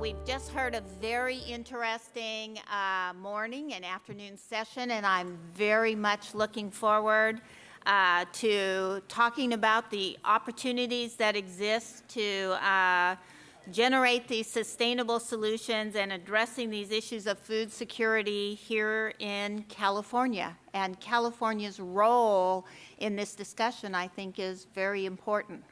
We've just heard a very interesting morning and afternoon session, and I'm very much looking forward to talking about the opportunities that exist to generate these sustainable solutions and addressing these issues of food security here in California. And California's role in this discussion, I think, is very important.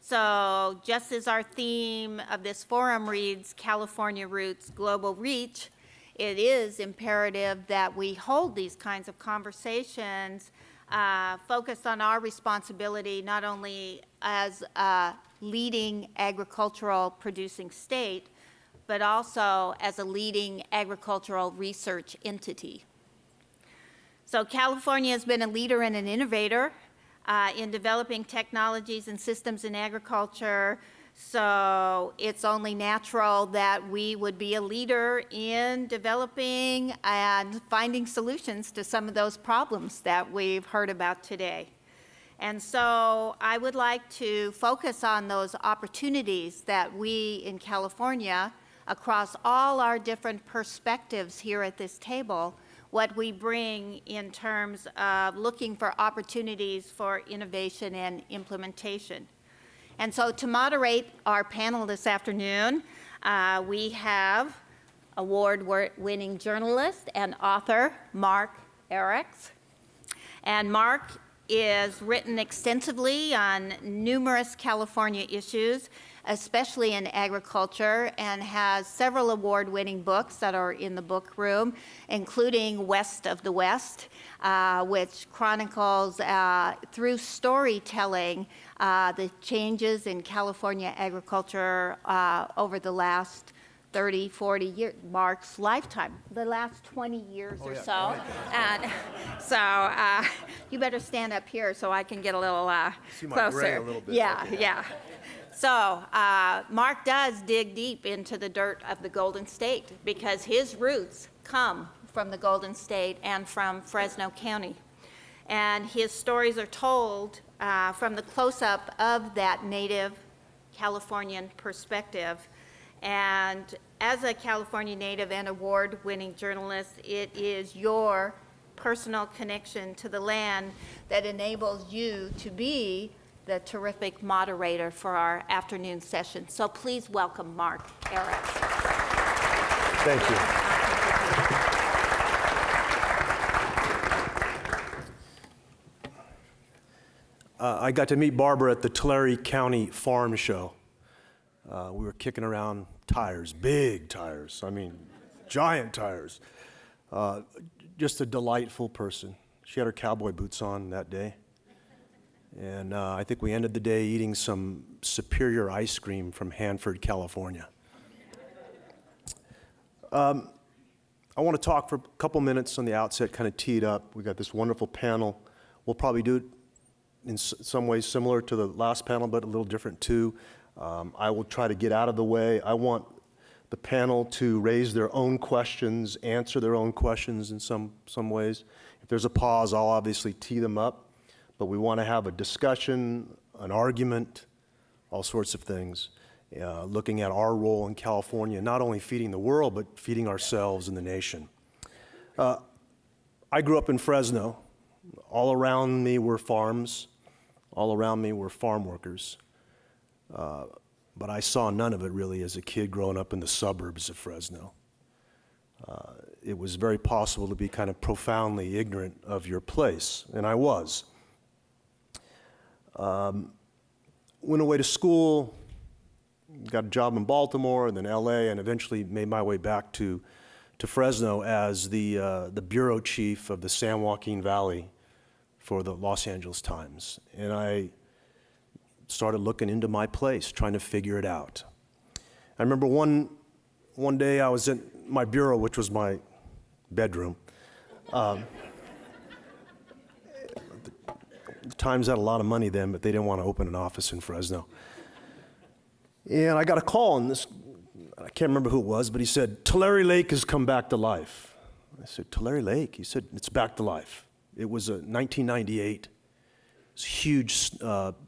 So just as our theme of this forum reads, California Roots Global Reach, it is imperative that we hold these kinds of conversations focused on our responsibility not only as a leading agricultural producing state, but also as a leading agricultural research entity. So California has been a leader and an innovator in developing technologies and systems in agriculture, so it's only natural that we would be a leader in developing and finding solutions to some of those problems that we've heard about today. And so I would like to focus on those opportunities that we in California, across all our different perspectives here at this table, what we bring in terms of looking for opportunities for innovation and implementation. And so to moderate our panel this afternoon, we have award-winning journalist and author Mark Ericks. And Mark is written extensively on numerous California issues, especially in agriculture, and has several award-winning books that are in the book room, including West of the West, which chronicles through storytelling the changes in California agriculture over the last 30, 40 years, Mark's lifetime, the last 20 years or so. Right. And so you better stand up here so I can get a little closer. Gray a little bit. Yeah, okay. Yeah. So Mark does dig deep into the dirt of the Golden State because his roots come from the Golden State and from Fresno County. And his stories are told from the close-up of that native Californian perspective. And as a California native and award-winning journalist, it is your personal connection to the land that enables you to be the terrific moderator for our afternoon session. So please welcome Mark Ericks. Thank you. I got to meet Barbara at the Tulare County Farm Show. We were kicking around tires, big tires, I mean, giant tires. Just a delightful person. She had her cowboy boots on that day. And I think we ended the day eating some superior ice cream from Hanford, California. I want to talk for a couple minutes on the outset, kind of tee it up. We've got this wonderful panel. We'll probably do it in some ways similar to the last panel, but a little different too. I will try to get out of the way. I want the panel to raise their own questions, answer their own questions in some ways. If there's a pause, I'll obviously tee them up. But we want to have a discussion, an argument, all sorts of things, looking at our role in California, not only feeding the world, but feeding ourselves and the nation. I grew up in Fresno. All around me were farms. All around me were farm workers. But I saw none of it, really, as a kid growing up in the suburbs of Fresno. It was very possible to be kind of profoundly ignorant of your place, and I was. Went away to school, got a job in Baltimore and then LA, and eventually made my way back to Fresno as the bureau chief of the San Joaquin Valley for the Los Angeles Times. And I started looking into my place, trying to figure it out. I remember one one day I was in my bureau, which was my bedroom. The Times had a lot of money then, but they didn't want to open an office in Fresno. And I got a call, and this, I can't remember who it was, but he said, "Tulare Lake has come back to life." I said, "Tulare Lake?" He said, "It's back to life." It was 1998. It was a huge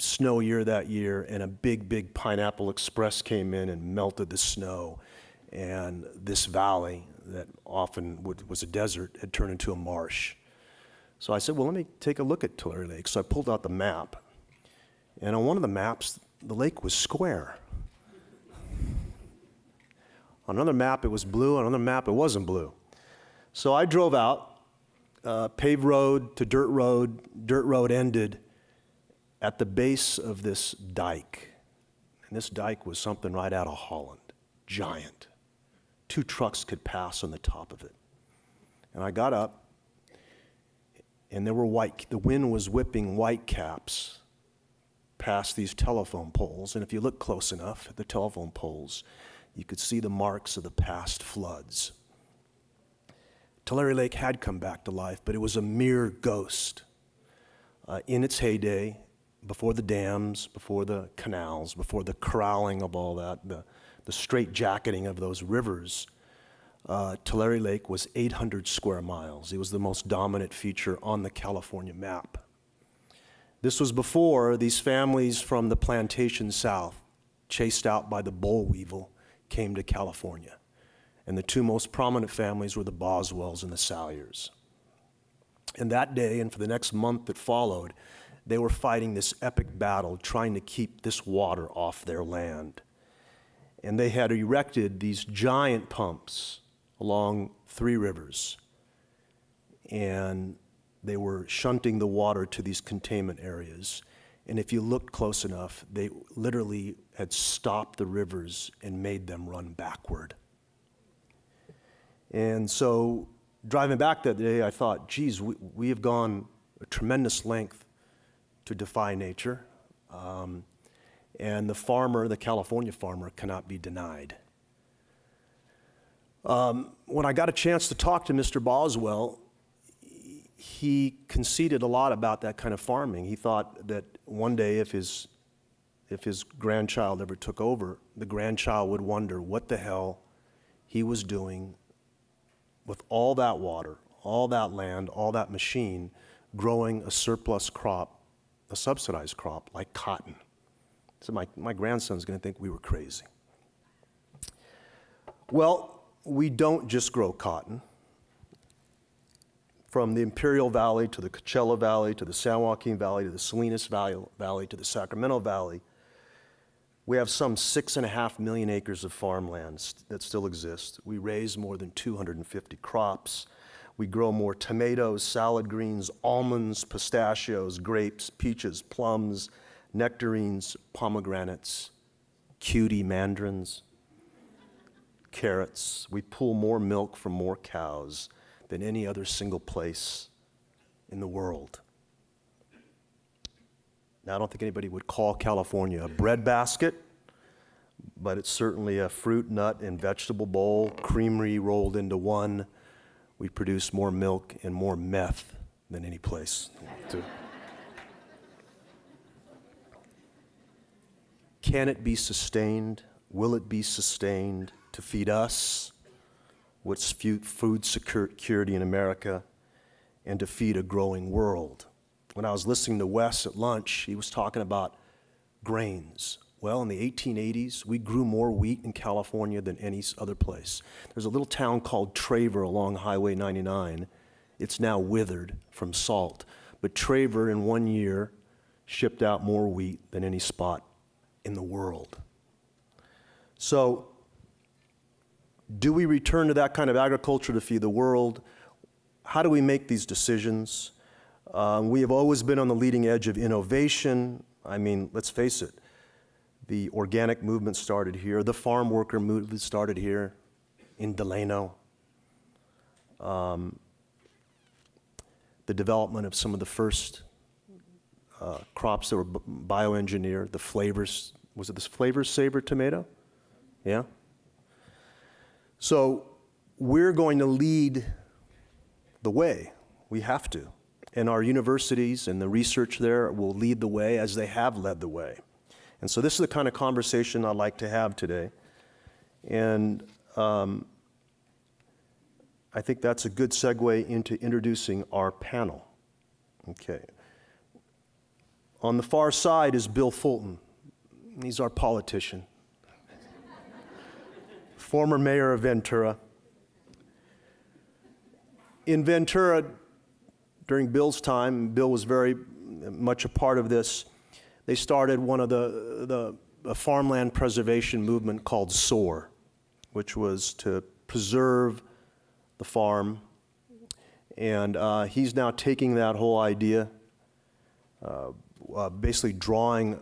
snow year that year, and a big, big Pineapple Express came in and melted the snow. And this valley that often was a desert had turned into a marsh. So I said, well, let me take a look at Tulare Lake. So I pulled out the map. And on one of the maps, the lake was square. On another map, it was blue. On another map, it wasn't blue. So I drove out, paved road to dirt road. Dirt road ended at the base of this dike. And this dike was something right out of Holland, giant. 2 trucks could pass on the top of it. And I got up, and there were the wind was whipping whitecaps past these telephone poles. And if you look close enough at the telephone poles, you could see the marks of the past floods. Tulare Lake had come back to life, but it was a mere ghost. In its heyday, before the dams, before the canals, before the corralling of all that, the straitjacketing of those rivers, Tulare Lake was 800 square miles. It was the most dominant feature on the California map. This was before these families from the plantation south, chased out by the boll weevil, came to California. And the 2 most prominent families were the Boswells and the Salyers. And that day, and for the next month that followed, they were fighting this epic battle, trying to keep this water off their land. And they had erected these giant pumps along 3 rivers. And they were shunting the water to these containment areas. And if you looked close enough, they literally had stopped the rivers and made them run backward. And so driving back that day, I thought, geez, we have gone a tremendous length to defy nature. And the farmer, the California farmer, cannot be denied. When I got a chance to talk to Mr. Boswell, he conceded a lot about that kind of farming. He thought that one day if his grandchild ever took over, the grandchild would wonder what the hell he was doing with all that water, all that land, all that machine, growing a surplus crop, a subsidized crop like cotton. So my grandson's going to think we were crazy. Well, we don't just grow cotton. From the Imperial Valley to the Coachella Valley to the San Joaquin Valley to the Salinas Valley to the Sacramento Valley, we have some 6.5 million acres of farmland that still exists. We raise more than 250 crops. We grow more tomatoes, salad greens, almonds, pistachios, grapes, peaches, plums, nectarines, pomegranates, cutie mandarins, carrots. We pull more milk from more cows than any other single place in the world. Now, I don't think anybody would call California a breadbasket, but it's certainly a fruit, nut, and vegetable bowl, creamery rolled into one. We produce more milk and more meth than any place. Can it be sustained? Will it be sustained to feed us? What's food security in America, and to feed a growing world? When I was listening to Wes at lunch, he was talking about grains. Well, in the 1880s, we grew more wheat in California than any other place. There's a little town called Traver along Highway 99. It's now withered from salt. But Traver, in 1 year, shipped out more wheat than any spot in the world. So, do we return to that kind of agriculture to feed the world? How do we make these decisions? We have always been on the leading edge of innovation. I mean, let's face it. The organic movement started here. The farm worker movement started here in Delano. The development of some of the first crops that were bioengineered, the flavors. Was it this flavor-saver tomato? Yeah. So we're going to lead the way. We have to. And our universities and the research there will lead the way as they have led the way. And so this is the kind of conversation I'd like to have today. And I think that's a good segue into introducing our panel. Okay. On the far side is Bill Fulton. He's our politician. Former mayor of Ventura. In Ventura, during Bill's time, Bill was very much a part of this, they started one of the farmland preservation movement called SOAR, which was to preserve the farm. And he's now taking that whole idea, basically drawing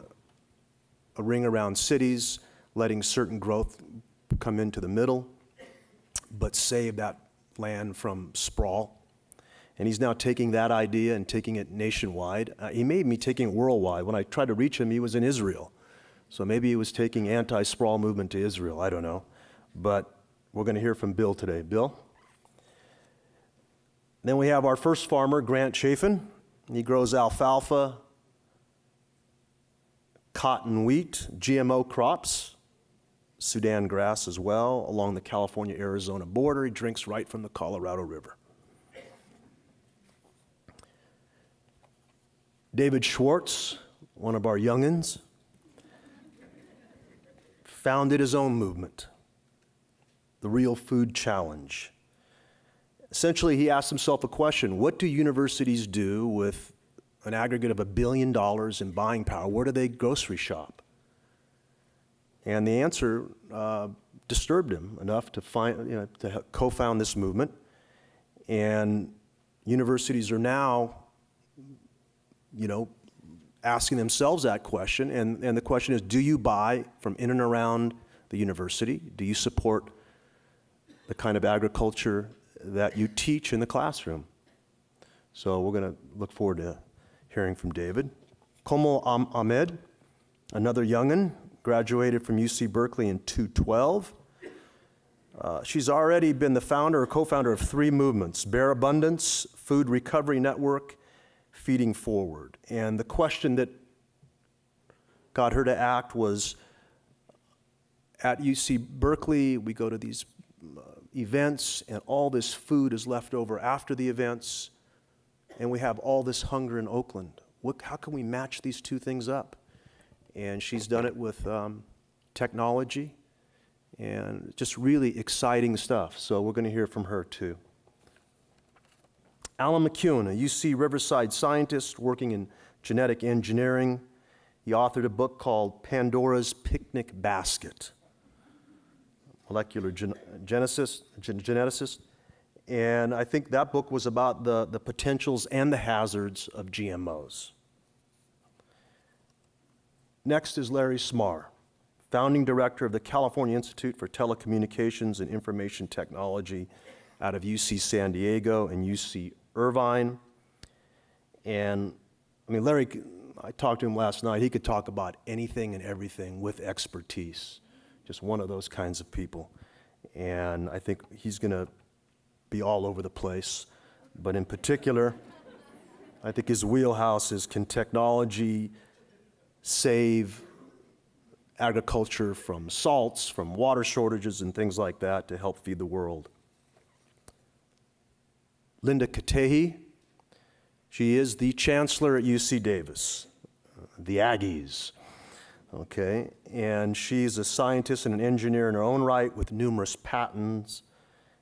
a ring around cities, letting certain growth come into the middle, but save that land from sprawl. And he's now taking that idea and taking it nationwide. He made me taking it worldwide. When I tried to reach him, he was in Israel. So maybe he was taking anti-sprawl movement to Israel. I don't know. But we're going to hear from Bill today. Bill? Then we have our first farmer, Grant Chafin. He grows alfalfa, cotton, wheat, GMO crops, Sudan grass as well, along the California-Arizona border. He drinks right from the Colorado River. David Schwartz, one of our youngins, founded his own movement, the Real Food Challenge. Essentially, he asked himself a question: what do universities do with an aggregate of $1 billion in buying power? Where do they grocery shop? And the answer disturbed him enough to find, to co-found this movement. And universities are now asking themselves that question. And the question is, do you buy from in and around the university? Do you support the kind of agriculture that you teach in the classroom? So we're going to look forward to hearing from David. Komal Ahmad, another young'un, graduated from UC Berkeley in 2012. She's already been the founder or co-founder of 3 movements: Bear Abundance, Food Recovery Network, Feeding Forward. And the question that got her to act was, at UC Berkeley, we go to these events, and all this food is left over after the events, and we have all this hunger in Oakland. How can we match these two things up? And she's done it with technology, and just really exciting stuff. So we're going to hear from her, too. Alan McEwen, a UC Riverside scientist working in genetic engineering. He authored a book called Pandora's Picnic Basket, molecular geneticist. And I think that book was about the potentials and the hazards of GMOs. Next is Larry Smarr, founding director of the California Institute for Telecommunications and Information Technology out of UC San Diego and UC Irvine. And I mean, Larry, I talked to him last night. He could talk about anything and everything with expertise. Just one of those kinds of people. And I think he's going to be all over the place. But in particular, I think his wheelhouse is, can technology save agriculture from salts, from water shortages and things like that to help feed the world? Linda Katehi, she is the chancellor at UC Davis, the Aggies, okay? And she's a scientist and an engineer in her own right with numerous patents,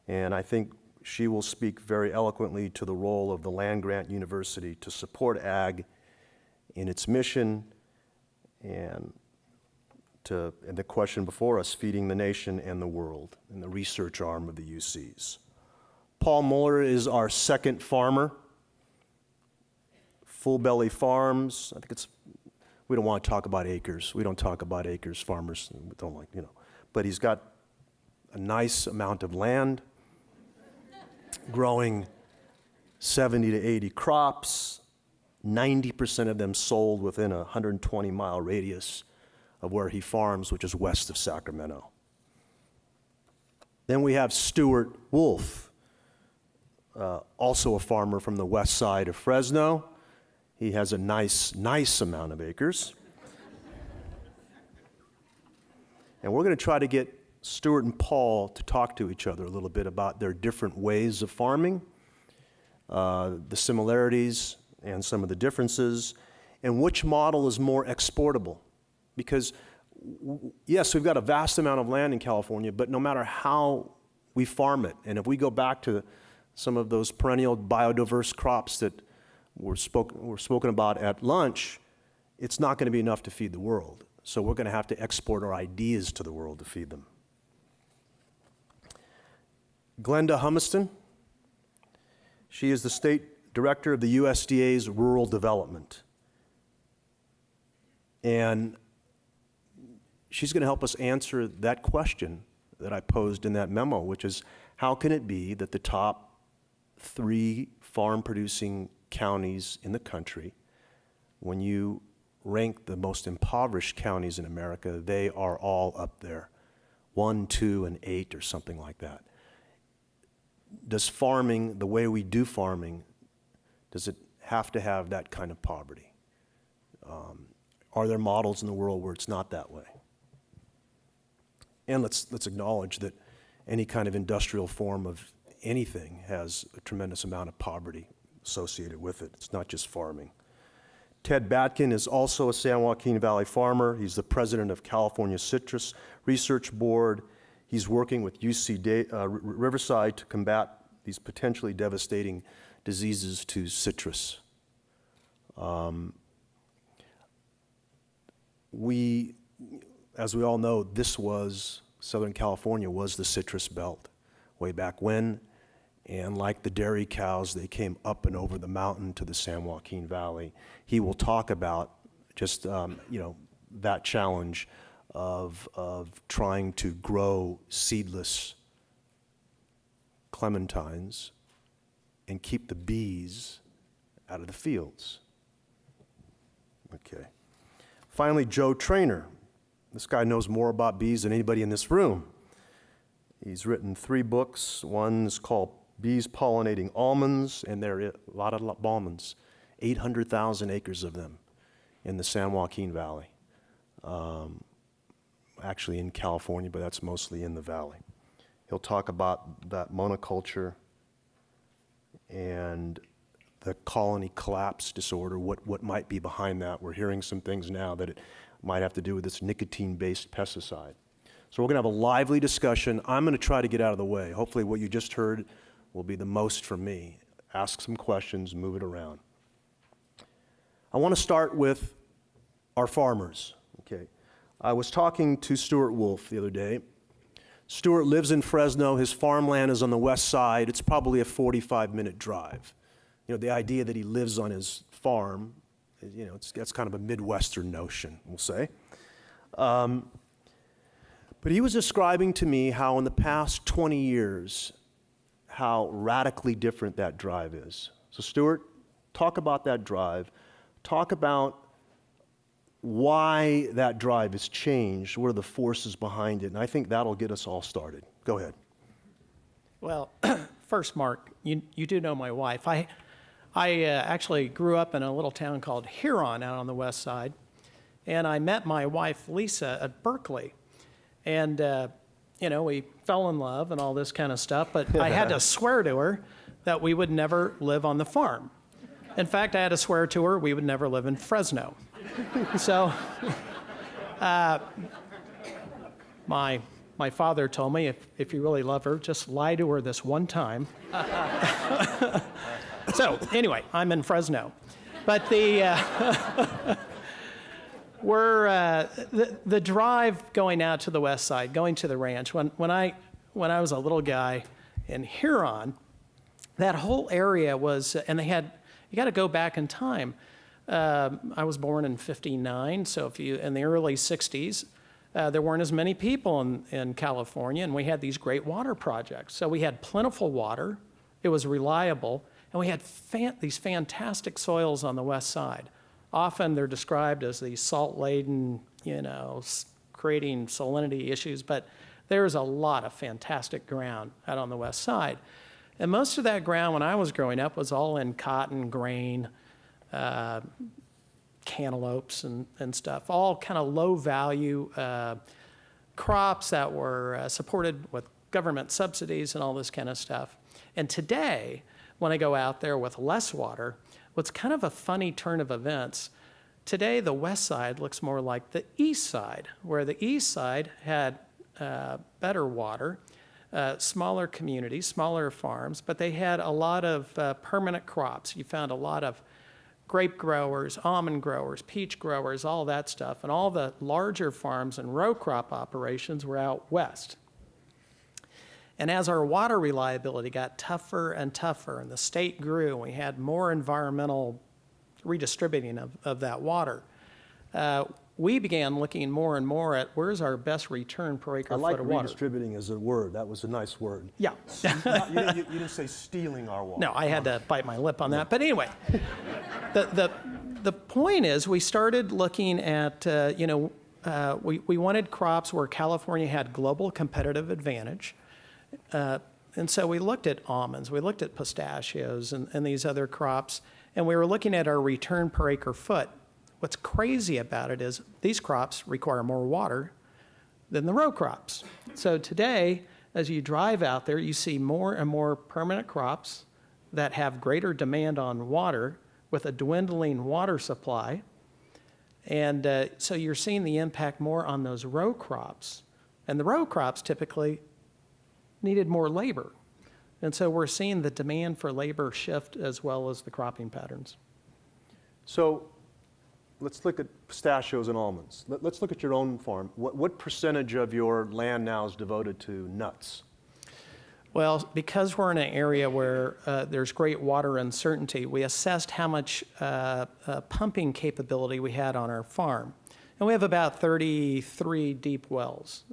and I think she will speak very eloquently to the role of the land-grant university to support ag in its mission and to, and the question before us, feeding the nation and the world, and the research arm of the UCs. Paul Muller is our second farmer, Full Belly Farms. I think it's, we don't want to talk about acres. We don't talk about acres, farmers don't like, But he's got a nice amount of land, growing 70 to 80 crops, 90% of them sold within a 120-mile radius of where he farms, which is west of Sacramento. Then we have Stuart Woolf, also a farmer from the west side of Fresno. He has a nice amount of acres. And we're going to try to get Stuart and Paul to talk to each other a little bit about their different ways of farming, the similarities and some of the differences, and which model is more exportable. Because yes, we've got a vast amount of land in California, but no matter how we farm it, and if we go back to some of those perennial biodiverse crops that were spoken about at lunch, it's not going to be enough to feed the world. So we're going to have to export our ideas to the world to feed them. Glenda Humiston, she is the state director of the USDA's Rural Development. And she's going to help us answer that question that I posed in that memo, which is, how can it be that the top 3 farm-producing counties in the country, when you rank the most impoverished counties in America, they are all up there, 1, 2, and 8 or something like that. Does farming, the way we do farming, does it have to have that kind of poverty? Are there models in the world where it's not that way? And let's acknowledge that any kind of industrial form of anything has a tremendous amount of poverty associated with it. It's not just farming. Ted Batkin is also a San Joaquin Valley farmer. He's the president of California Citrus Research Board. He's working with UC Riverside to combat these potentially devastating diseases to citrus. As we all know, this was, Southern California was the citrus belt way back when, and like the dairy cows, they came up and over the mountain to the San Joaquin Valley. He will talk about just, you know, that challenge of trying to grow seedless clementines and keep the bees out of the fields. Okay. Finally, Joe Traynor. This guy knows more about bees than anybody in this room. He's written 3 books. One's called Bees Pollinating Almonds, and there are a lot of almonds, 800,000 acres of them in the San Joaquin Valley. Actually in California, but that's mostly in the valley. He'll talk about that monoculture and the colony collapse disorder, what might be behind that. We're hearing some things now that it might have to do with this nicotine-based pesticide. So we're going to have a lively discussion. I'm going to try to get out of the way. Hopefully what you just heard will be the most from me. Ask some questions, move it around. I want to start with our farmers. Okay. I was talking to Stuart Woolf the other day. Stuart lives in Fresno. His farmland is on the west side. It's probably a 45-minute drive. You know, the idea that he lives on his farm, you know, that's kind of a Midwestern notion, we'll say. But he was describing to me how in the past 20 years, how radically different that drive is. So Stuart, talk about that drive. Talk about why that drive has changed, what are the forces behind it, and I think that'll get us all started. Go ahead. Well, first, Mark, you do know my wife. I actually grew up in a little town called Huron out on the west side, and I met my wife, Lisa, at Berkeley. And, you know, we fell in love and all this kind of stuff, but I had to swear to her that we would never live on the farm. In fact, I had to swear to her we would never live in Fresno. So, my father told me, if you really love her, just lie to her this one time. So, anyway, I'm in Fresno. But the drive going out to the west side, going to the ranch, when I was a little guy in Huron, that whole area was, and they had, you got to go back in time. I was born in '59, so if you in the early '60s, there weren't as many people in California, and we had these great water projects. So we had plentiful water, it was reliable, and we had these fantastic soils on the west side. Often they're described as these salt-laden, you know, creating salinity issues, but There's a lot of fantastic ground out on the west side. And most of that ground when I was growing up was all in cotton, grain, cantaloupes and stuff, all kind of low value crops that were supported with government subsidies and all this kind of stuff. And today, when I go out there with less water, what's kind of a funny turn of events, today the west side looks more like the east side, where the east side had better water, smaller communities, smaller farms, but they had a lot of permanent crops. You found a lot of grape growers, almond growers, peach growers, all that stuff, and all the larger farms and row crop operations were out west. And as our water reliability got tougher and tougher and the state grew and we had more environmental redistributing of that water, we began looking more and more at where's our best return per acre foot of water. I like redistributing as a word. That was a nice word. Yeah. You didn't say stealing our water. No, I had to bite my lip on that. But anyway, the point is we started looking at, we wanted crops where California had global competitive advantage. And so we looked at almonds, we looked at pistachios and these other crops, and we were looking at our return per acre foot. What's crazy about it is these crops require more water than the row crops. So today, as you drive out there, you see more and more permanent crops that have greater demand on water with a dwindling water supply. And so you're seeing the impact more on those row crops. And the row crops typically needed more labor. And so we're seeing the demand for labor shift as well as the cropping patterns. So let's look at pistachios and almonds. Let's look at your own farm. What percentage of your land now is devoted to nuts? Well, because we're in an area where there's great water uncertainty, we assessed how much pumping capability we had on our farm. And we have about 33 deep wells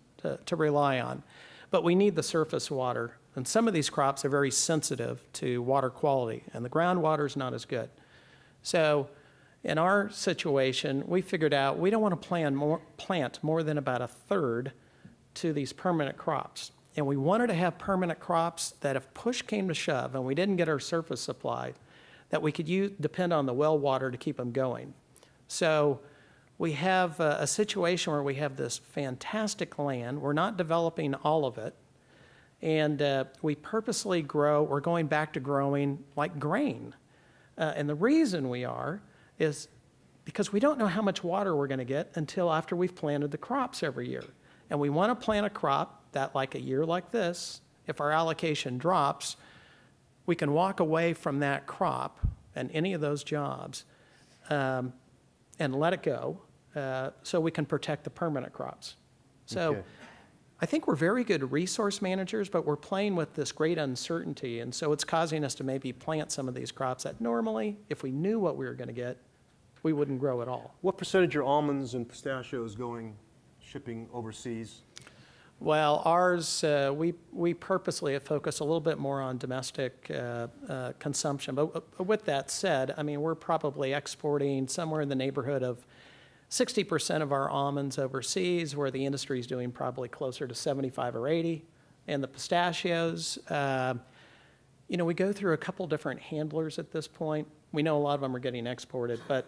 to rely on. But we need the surface water. And some of these crops are very sensitive to water quality, and the groundwater is not as good. So in our situation, we figured out we don't want to plant more than about a third to these permanent crops. And we wanted to have permanent crops that if push came to shove and we didn't get our surface supply, that we could depend on the well water to keep them going. So we have a situation where we have this fantastic land. We're not developing all of it. And we purposely grow. We're going back to growing like grain. And the reason we are is because we don't know how much water we're going to get until after we've planted the crops every year. And we want to plant a crop that, like a year like this, if our allocation drops, we can walk away from that crop and any of those jobs and let it go so we can protect the permanent crops. So okay. I think we're very good resource managers, but we're playing with this great uncertainty, and so it's causing us to maybe plant some of these crops that normally, if we knew what we were going to get, we wouldn't grow at all. What percentage are almonds and pistachios shipping overseas? Well, ours, we purposely focus a little bit more on domestic consumption. But with that said, I mean, we're probably exporting somewhere in the neighborhood of 60% of our almonds overseas, where the industry is doing probably closer to 75 or 80. And the pistachios, we go through a couple different handlers at this point. We know a lot of them are getting exported, but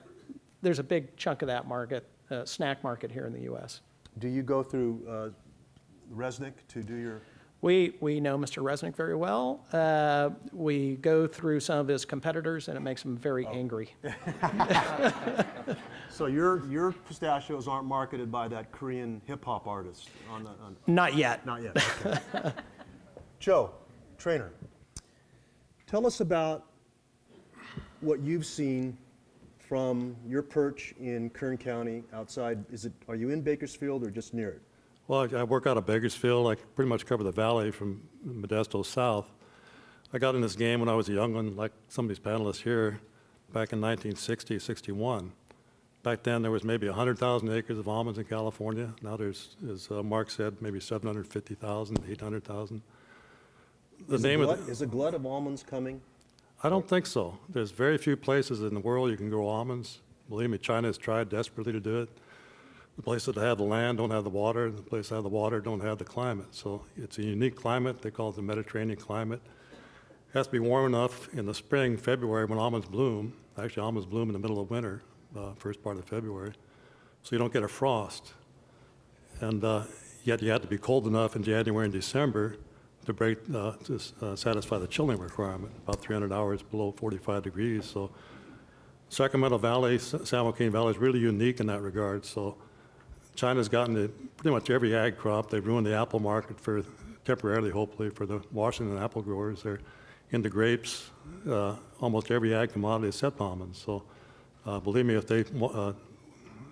there's a big chunk of that market, snack market here in the U.S. Do you go through Resnick to do your? We know Mr. Resnick very well. We go through some of his competitors, and it makes him very angry. So your pistachios aren't marketed by that Korean hip-hop artist? Not yet. Not yet, okay. Joe Traynor, tell us about what you've seen from your perch in Kern County outside. Are you in Bakersfield or just near it? Well, I work out of Bakersfield. I pretty much cover the valley from Modesto south. I got in this game when I was a young one, like some of these panelists here, back in 1960, 61. Back then, there was maybe 100,000 acres of almonds in California. Now there's, as Mark said, maybe 750,000, 800,000. Is a glut of almonds coming? I don't think so. There's very few places in the world you can grow almonds. Believe me, China has tried desperately to do it. the places that have the land don't have the water, and the places that have the water don't have the climate. So it's a unique climate. They call it the Mediterranean climate. It has to be warm enough in the spring, February, when almonds bloom. Actually, almonds bloom in the middle of winter, first part of February, so you don't get a frost. And yet you have to be cold enough in January and December to break, to satisfy the chilling requirement, about 300 hours below 45 degrees. So Sacramento Valley, San Joaquin Valley is really unique in that regard. So China's gotten to pretty much every ag crop. They've ruined the apple market for temporarily, hopefully, for the Washington apple growers. They're into grapes, almost every ag commodity except almonds. So believe me, if they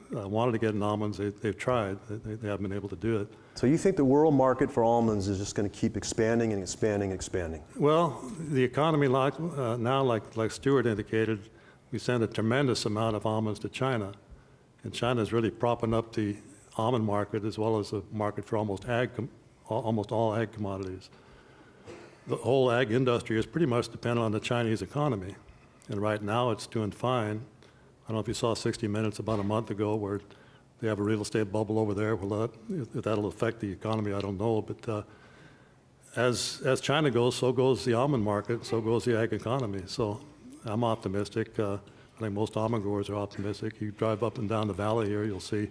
wanted to get in almonds, they've tried. They haven't been able to do it. So you think the world market for almonds is just going to keep expanding and expanding and expanding? Well, the economy now, like Stuart indicated, we send a tremendous amount of almonds to China. And China's really propping up the almond market as well as the market for almost all ag commodities. The whole ag industry is pretty much dependent on the Chinese economy. And right now it's doing fine. I don't know if you saw 60 Minutes about a month ago where they have a real estate bubble over there. Well, if that'll affect the economy, I don't know. But as China goes, so goes the almond market, so goes the ag economy. So I'm optimistic. I think most almond growers are optimistic. You drive up and down the valley here, you'll see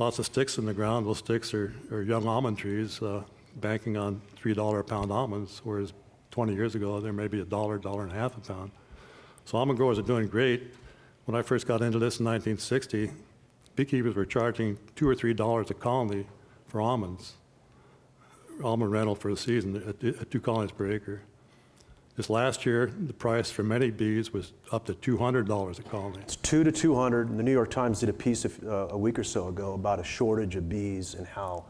lots of sticks in the ground. Those sticks are young almond trees banking on $3 a pound almonds, whereas 20 years ago, there may be $1, $1.50 a pound. So almond growers are doing great. When I first got into this in 1960, beekeepers were charging $2 or $3 a colony for almonds, almond rental for the season at 2 colonies per acre. This last year, the price for many bees was up to $200 a colony. It's $2 to $200. The New York Times did a piece a week or so ago about a shortage of bees and how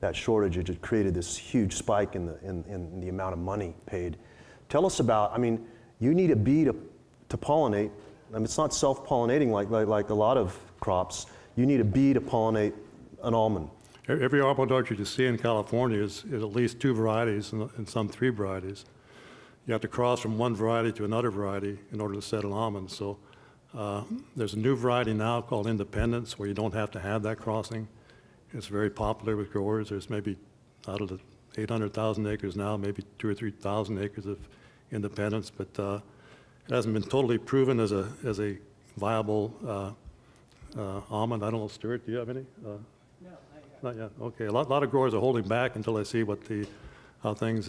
that shortage had created this huge spike in the amount of money paid. Tell us about, I mean, you need a bee to pollinate. I mean, it's not self-pollinating like a lot of crops. You need a bee to pollinate an almond. Every almond orchard you see in California is at least 2 varieties and some 3 varieties. You have to cross from one variety to another variety in order to set an almond. So there's a new variety now called Independence, where you don't have to have that crossing. It's very popular with growers. There's maybe out of the 800,000 acres now, maybe 2,000 or 3,000 acres of Independence, but it hasn't been totally proven as a viable almond. I don't know, Stuart, do you have any? No, not yet. Okay, a lot of growers are holding back until they see what the how things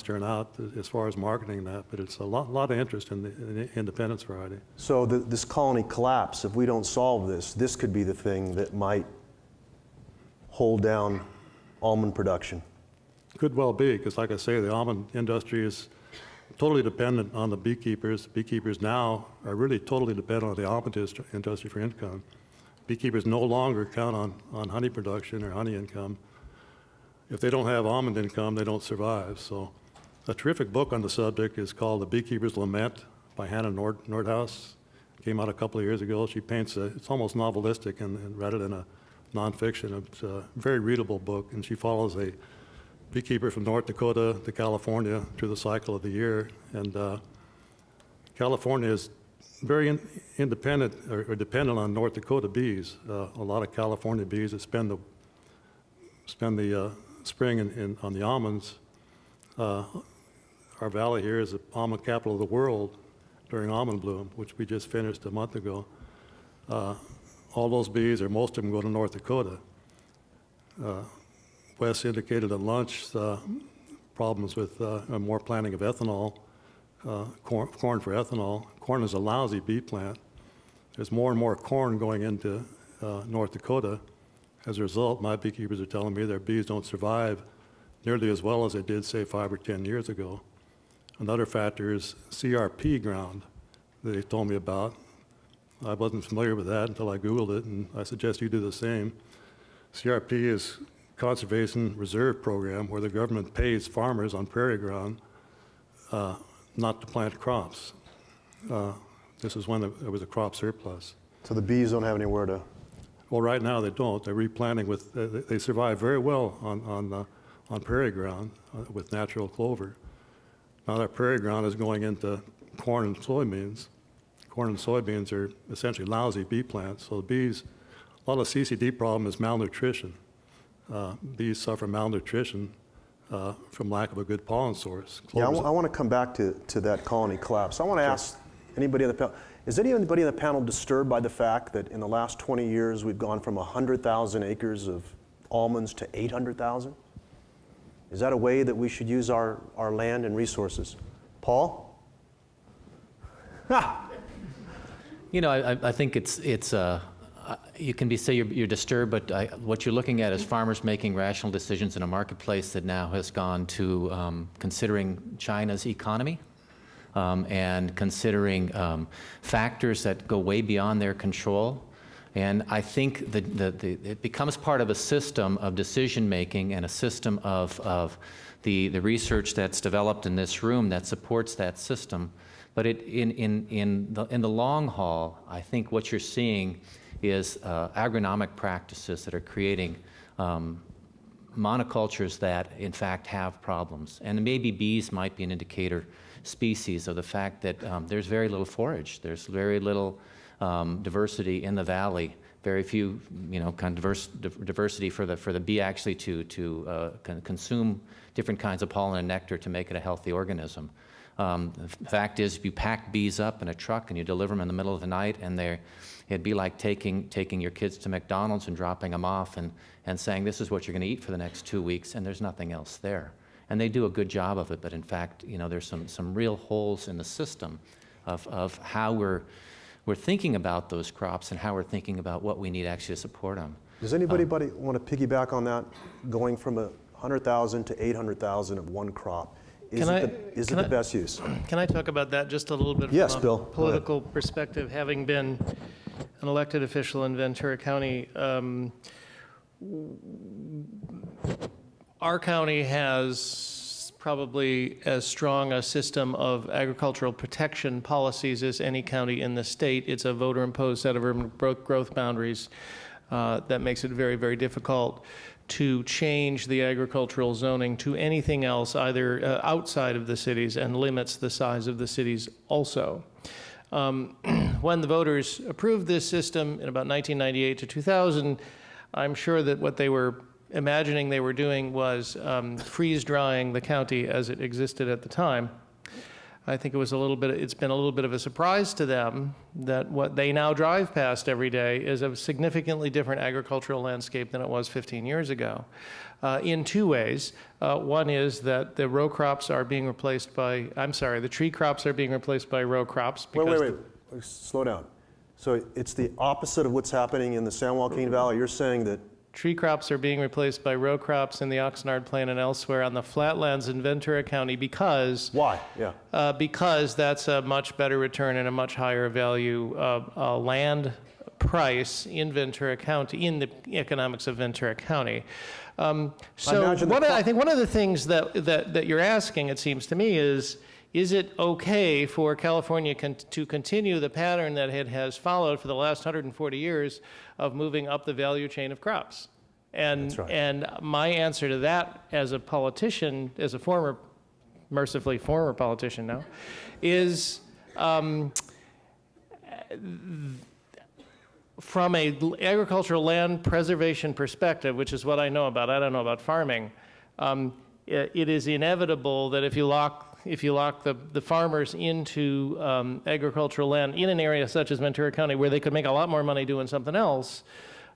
turn out as far as marketing that, but it's a lot of interest in the Independence variety. So this colony collapse, if we don't solve this, this could be the thing that might hold down almond production. Could well be, because like I say, the almond industry is totally dependent on the beekeepers. The beekeepers now are really totally dependent on the almond industry for income. Beekeepers no longer count on honey production or honey income. If they don't have almond income, they don't survive. So a terrific book on the subject is called The Beekeeper's Lament by Hannah Nordhaus. It came out a couple of years ago. She paints it's almost novelistic and rather than a nonfiction. It's a very readable book, and she follows a beekeeper from North Dakota to California through the cycle of the year. And California is very independent or dependent on North Dakota bees. A lot of California bees that spend the spring on the almonds. Our valley here is the almond capital of the world during almond bloom, which we just finished a month ago. All those bees, or most of them, go to North Dakota. Wes indicated at lunch problems with more planting of ethanol, corn for ethanol. Corn is a lousy bee plant. There's more and more corn going into North Dakota. As a result, my beekeepers are telling me their bees don't survive nearly as well as they did, say, 5 or 10 years ago. Another factor is CRP ground that they told me about. I wasn't familiar with that until I Googled it, and I suggest you do the same. CRP is Conservation Reserve Program, where the government pays farmers on prairie ground not to plant crops. This is when there was a crop surplus. So the bees don't have anywhere to... Well, right now they don't. They're replanting with, they survive very well on prairie ground with natural clover. Now that prairie ground is going into corn and soybeans. Corn and soybeans are essentially lousy bee plants, so the bees A lot of CCD problem is malnutrition. Bees suffer malnutrition from lack of a good pollen source. Clovers. Yeah, I want to come back to that colony collapse. I want to ask anybody on the panel, is anybody on the panel disturbed by the fact that in the last 20 years we've gone from 100,000 acres of almonds to 800,000? Is that a way that we should use our land and resources? Paul? Ah. You know, I think you can be, say you're disturbed, but what you're looking at is farmers making rational decisions in a marketplace that now has gone to considering China's economy and considering factors that go way beyond their control. And I think it becomes part of a system of decision making and a system of the research that's developed in this room that supports that system. But in the long haul, I think what you're seeing is agronomic practices that are creating monocultures that, in fact, have problems. And maybe bees might be an indicator species of the fact that there's very little forage. There's very little diversity in the valley. Very few, you know, kind of diversity for the bee actually to consume different kinds of pollen and nectar to make it a healthy organism. The fact is, if you pack bees up in a truck and you deliver them in the middle of the night, and it'd be like taking your kids to McDonald's and dropping them off and saying, this is what you're going to eat for the next 2 weeks, and there's nothing else there. And they do a good job of it, but in fact, you know, there's some real holes in the system of how we're thinking about those crops and how we're thinking about what we need actually to support them. Does anybody want to piggyback on that, going from 100,000 to 800,000 of one crop? Is it the best use? Can I talk about that just a little bit from a political perspective, having been an elected official in Ventura County? Our county has probably as strong a system of agricultural protection policies as any county in the state. It's a voter-imposed set of urban growth boundaries that makes it very, very difficult to change the agricultural zoning to anything else, either outside of the cities, and limits the size of the cities also. When the voters approved this system in about 1998 to 2000, I'm sure that what they were imagining they were doing was freeze-drying the county as it existed at the time. I think it's been a little bit of a surprise to them that what they now drive past every day is a significantly different agricultural landscape than it was 15 years ago, in two ways. One is that the row crops are being replaced by, the tree crops are being replaced by row crops. Wait, slow down. So it's the opposite of what's happening in the San Joaquin Valley. You're saying that tree crops are being replaced by row crops in the Oxnard Plain and elsewhere on the flatlands in Ventura County because... Why? Yeah. Because that's a much better return and a much higher value land price in Ventura County, in the economics of Ventura County. So I think one of the things that you're asking, it seems to me, is it okay for California to continue the pattern that it has followed for the last 140 years of moving up the value chain of crops? And, that's right. And my answer to that as a politician, as a former, mercifully former politician now, is from an agricultural land preservation perspective, which is what I know about, I don't know about farming, it is inevitable that if you lock the farmers into agricultural land in an area such as Ventura County where they could make a lot more money doing something else,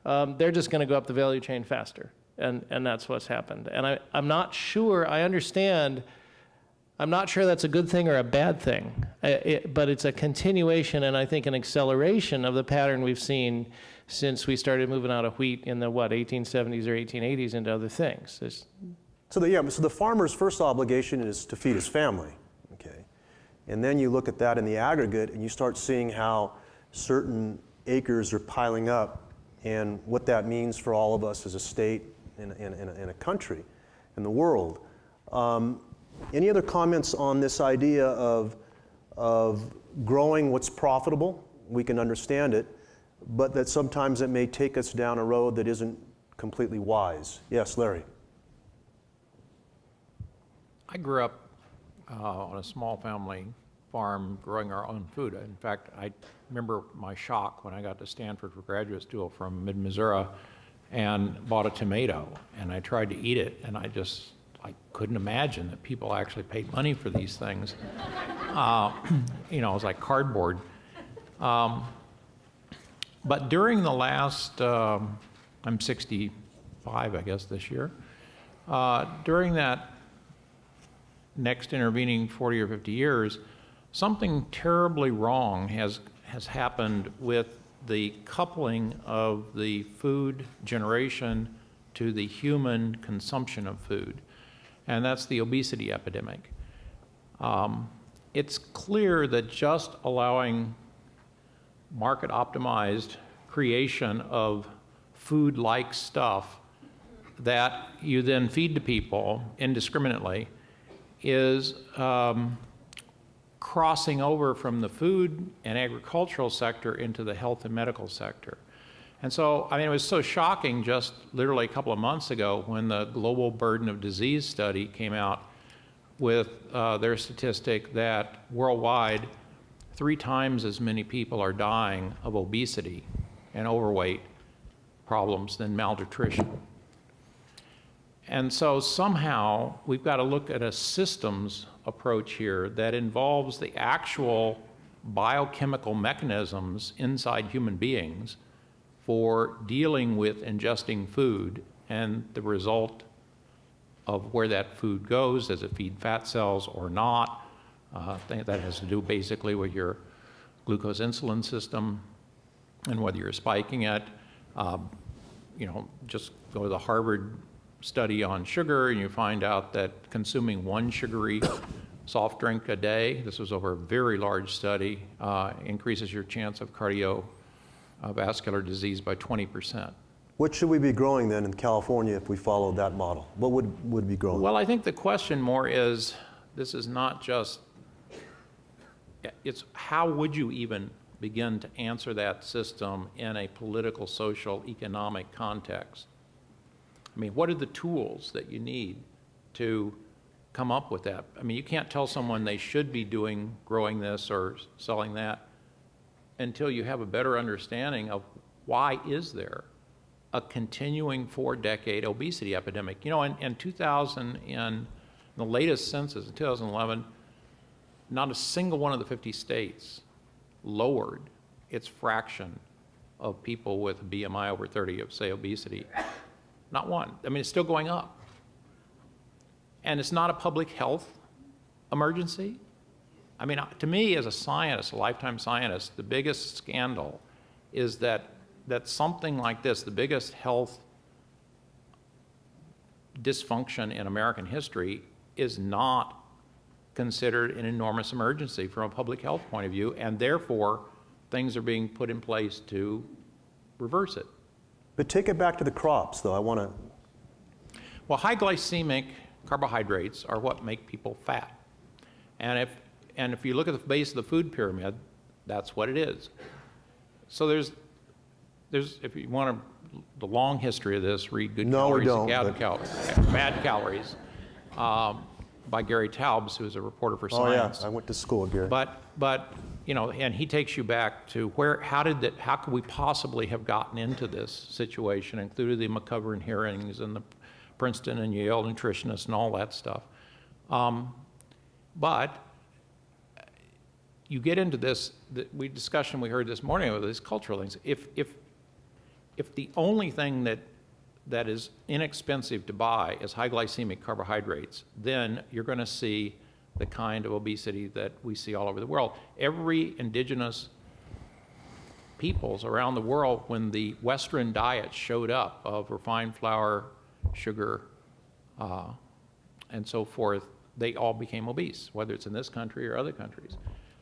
they're just going to go up the value chain faster. And that's what's happened. And I'm not sure, I understand, I'm not sure that's a good thing or a bad thing, but it's a continuation and I think an acceleration of the pattern we've seen since we started moving out of wheat in the, 1870s or 1880s into other things. So the farmer's first obligation is to feed his family, okay? And then you look at that in the aggregate and you start seeing how certain acres are piling up and what that means for all of us as a state and a country and the world. Any other comments on this idea of growing what's profitable? We can understand it, but that sometimes it may take us down a road that isn't completely wise. Yes, Larry. I grew up on a small family farm growing our own food. In fact, I remember my shock when I got to Stanford for graduate school from mid-Missouri and bought a tomato, and I tried to eat it, and I couldn't imagine that people actually paid money for these things. You know, it was like cardboard. But during the last, I'm 65, I guess, this year, during that next intervening 40 or 50 years, something terribly wrong has happened with the coupling of the food generation to the human consumption of food, and that's the obesity epidemic. It's clear that just allowing market-optimized creation of food-like stuff that you then feed to people indiscriminately is crossing over from the food and agricultural sector into the health and medical sector. And so, I mean, it was so shocking just literally a couple of months ago when the Global Burden of Disease study came out with their statistic that worldwide 3 times as many people are dying of obesity and overweight problems than malnutrition. And so somehow we've got to look at a systems approach here that involves the actual biochemical mechanisms inside human beings for dealing with ingesting food and the result of where that food goes. Does it feed fat cells or not? That has to do basically with your glucose insulin system and whether you're spiking it. You know, just go to the Harvard study on sugar and you find out that consuming 1 sugary soft drink a day, this was over a very large study, increases your chance of cardiovascular disease by 20%. What should we be growing then in California if we followed that model? What would be growing? Well, I think the question more is, this is not just, it's how would you even begin to answer that system in a political, social, economic context? I mean, what are the tools that you need to come up with that? I mean, you can't tell someone they should be doing, growing this or selling that until you have a better understanding of why is there a continuing 4-decade obesity epidemic. You know, in the latest census, in 2011, not a single one of the 50 states lowered its fraction of people with BMI over 30 of, say, obesity. Not one. I mean, it's still going up. And it's not a public health emergency. I mean, to me, as a scientist, a lifetime scientist, the biggest scandal is that something like this, the biggest health dysfunction in American history, is not considered an enormous emergency from a public health point of view, and therefore, things are being put in place to reverse it. But take it back to the crops, though. I want to... Well, high glycemic carbohydrates are what make people fat. And if you look at the base of the food pyramid, that's what it is. So there's if you want the long history of this, read Good Calories and Bad Calories by Gary Taubes, who's a reporter for Science. Oh, yeah. I went to school with Gary. But you know, and he takes you back to where, how could we possibly have gotten into this situation, including the McEwen hearings and the Princeton and Yale nutritionists and all that stuff. But you get into this, discussion we heard this morning about these cultural things. If the only thing that is inexpensive to buy is high glycemic carbohydrates, then you're going to see the kind of obesity that we see all over the world. Every indigenous peoples around the world, when the Western diet showed up of refined flour, sugar, and so forth, they all became obese, whether it's in this country or other countries.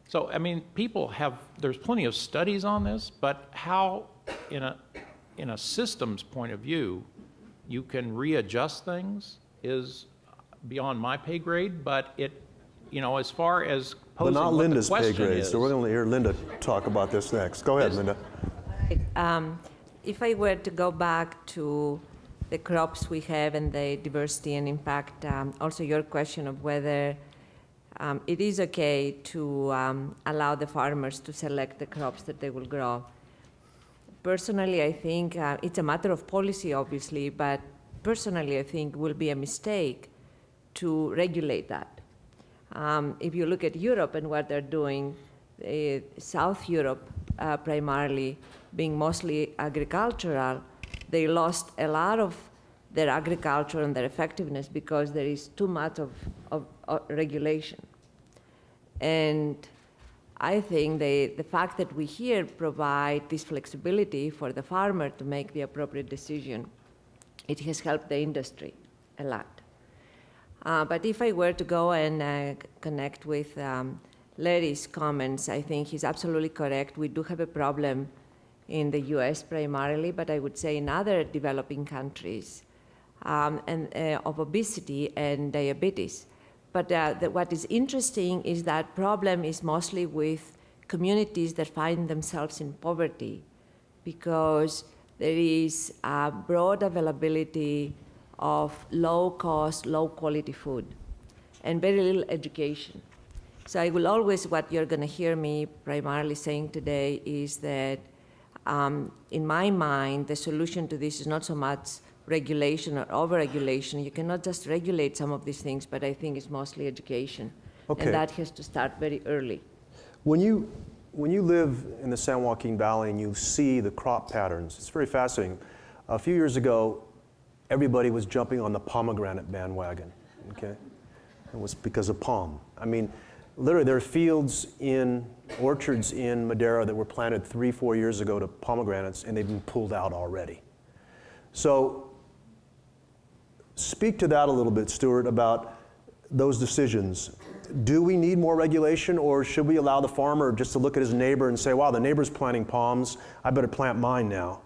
So, I mean, people have, there's plenty of studies on this, but how, in a systems point of view, you can readjust things is beyond my pay grade, but it, you know, as far as posing but not Linda's pay grade, so we're going to hear Linda talk about this next. Go ahead, Linda. If I were to go back to the crops we have and the diversity and impact, also your question of whether It is okay to allow the farmers to select the crops that they will grow. Personally, I think it's a matter of policy, obviously, but personally, I think it will be a mistake to regulate that. If you look at Europe and what they're doing, South Europe primarily being mostly agricultural, they lost a lot of their agriculture and their effectiveness because there is too much of regulation. And I think the fact that we here provide this flexibility for the farmer to make the appropriate decision, it has helped the industry a lot. But if I were to go and connect with Larry's comments, I think he's absolutely correct. We do have a problem in the US primarily, but I would say in other developing countries of obesity and diabetes. But what is interesting is that problem is mostly with communities that find themselves in poverty because there is a broad availability of low-cost, low-quality food and very little education. So I will always, what you're going to hear me primarily saying today is that in my mind, the solution to this is not so much regulation or over-regulation. You cannot just regulate some of these things, but I think it's mostly education. Okay. And that has to start very early. When you live in the San Joaquin Valley and you see the crop patterns, it's very fascinating. A few years ago, everybody was jumping on the pomegranate bandwagon, okay? It was because of palm. I mean, literally, there are fields in, orchards in Madera that were planted 3 or 4 years ago to pomegranates, and they've been pulled out already. So speak to that a little bit, Stuart, about those decisions. Do we need more regulation, or should we allow the farmer just to look at his neighbor and say, wow, the neighbor's planting palms, I better plant mine now?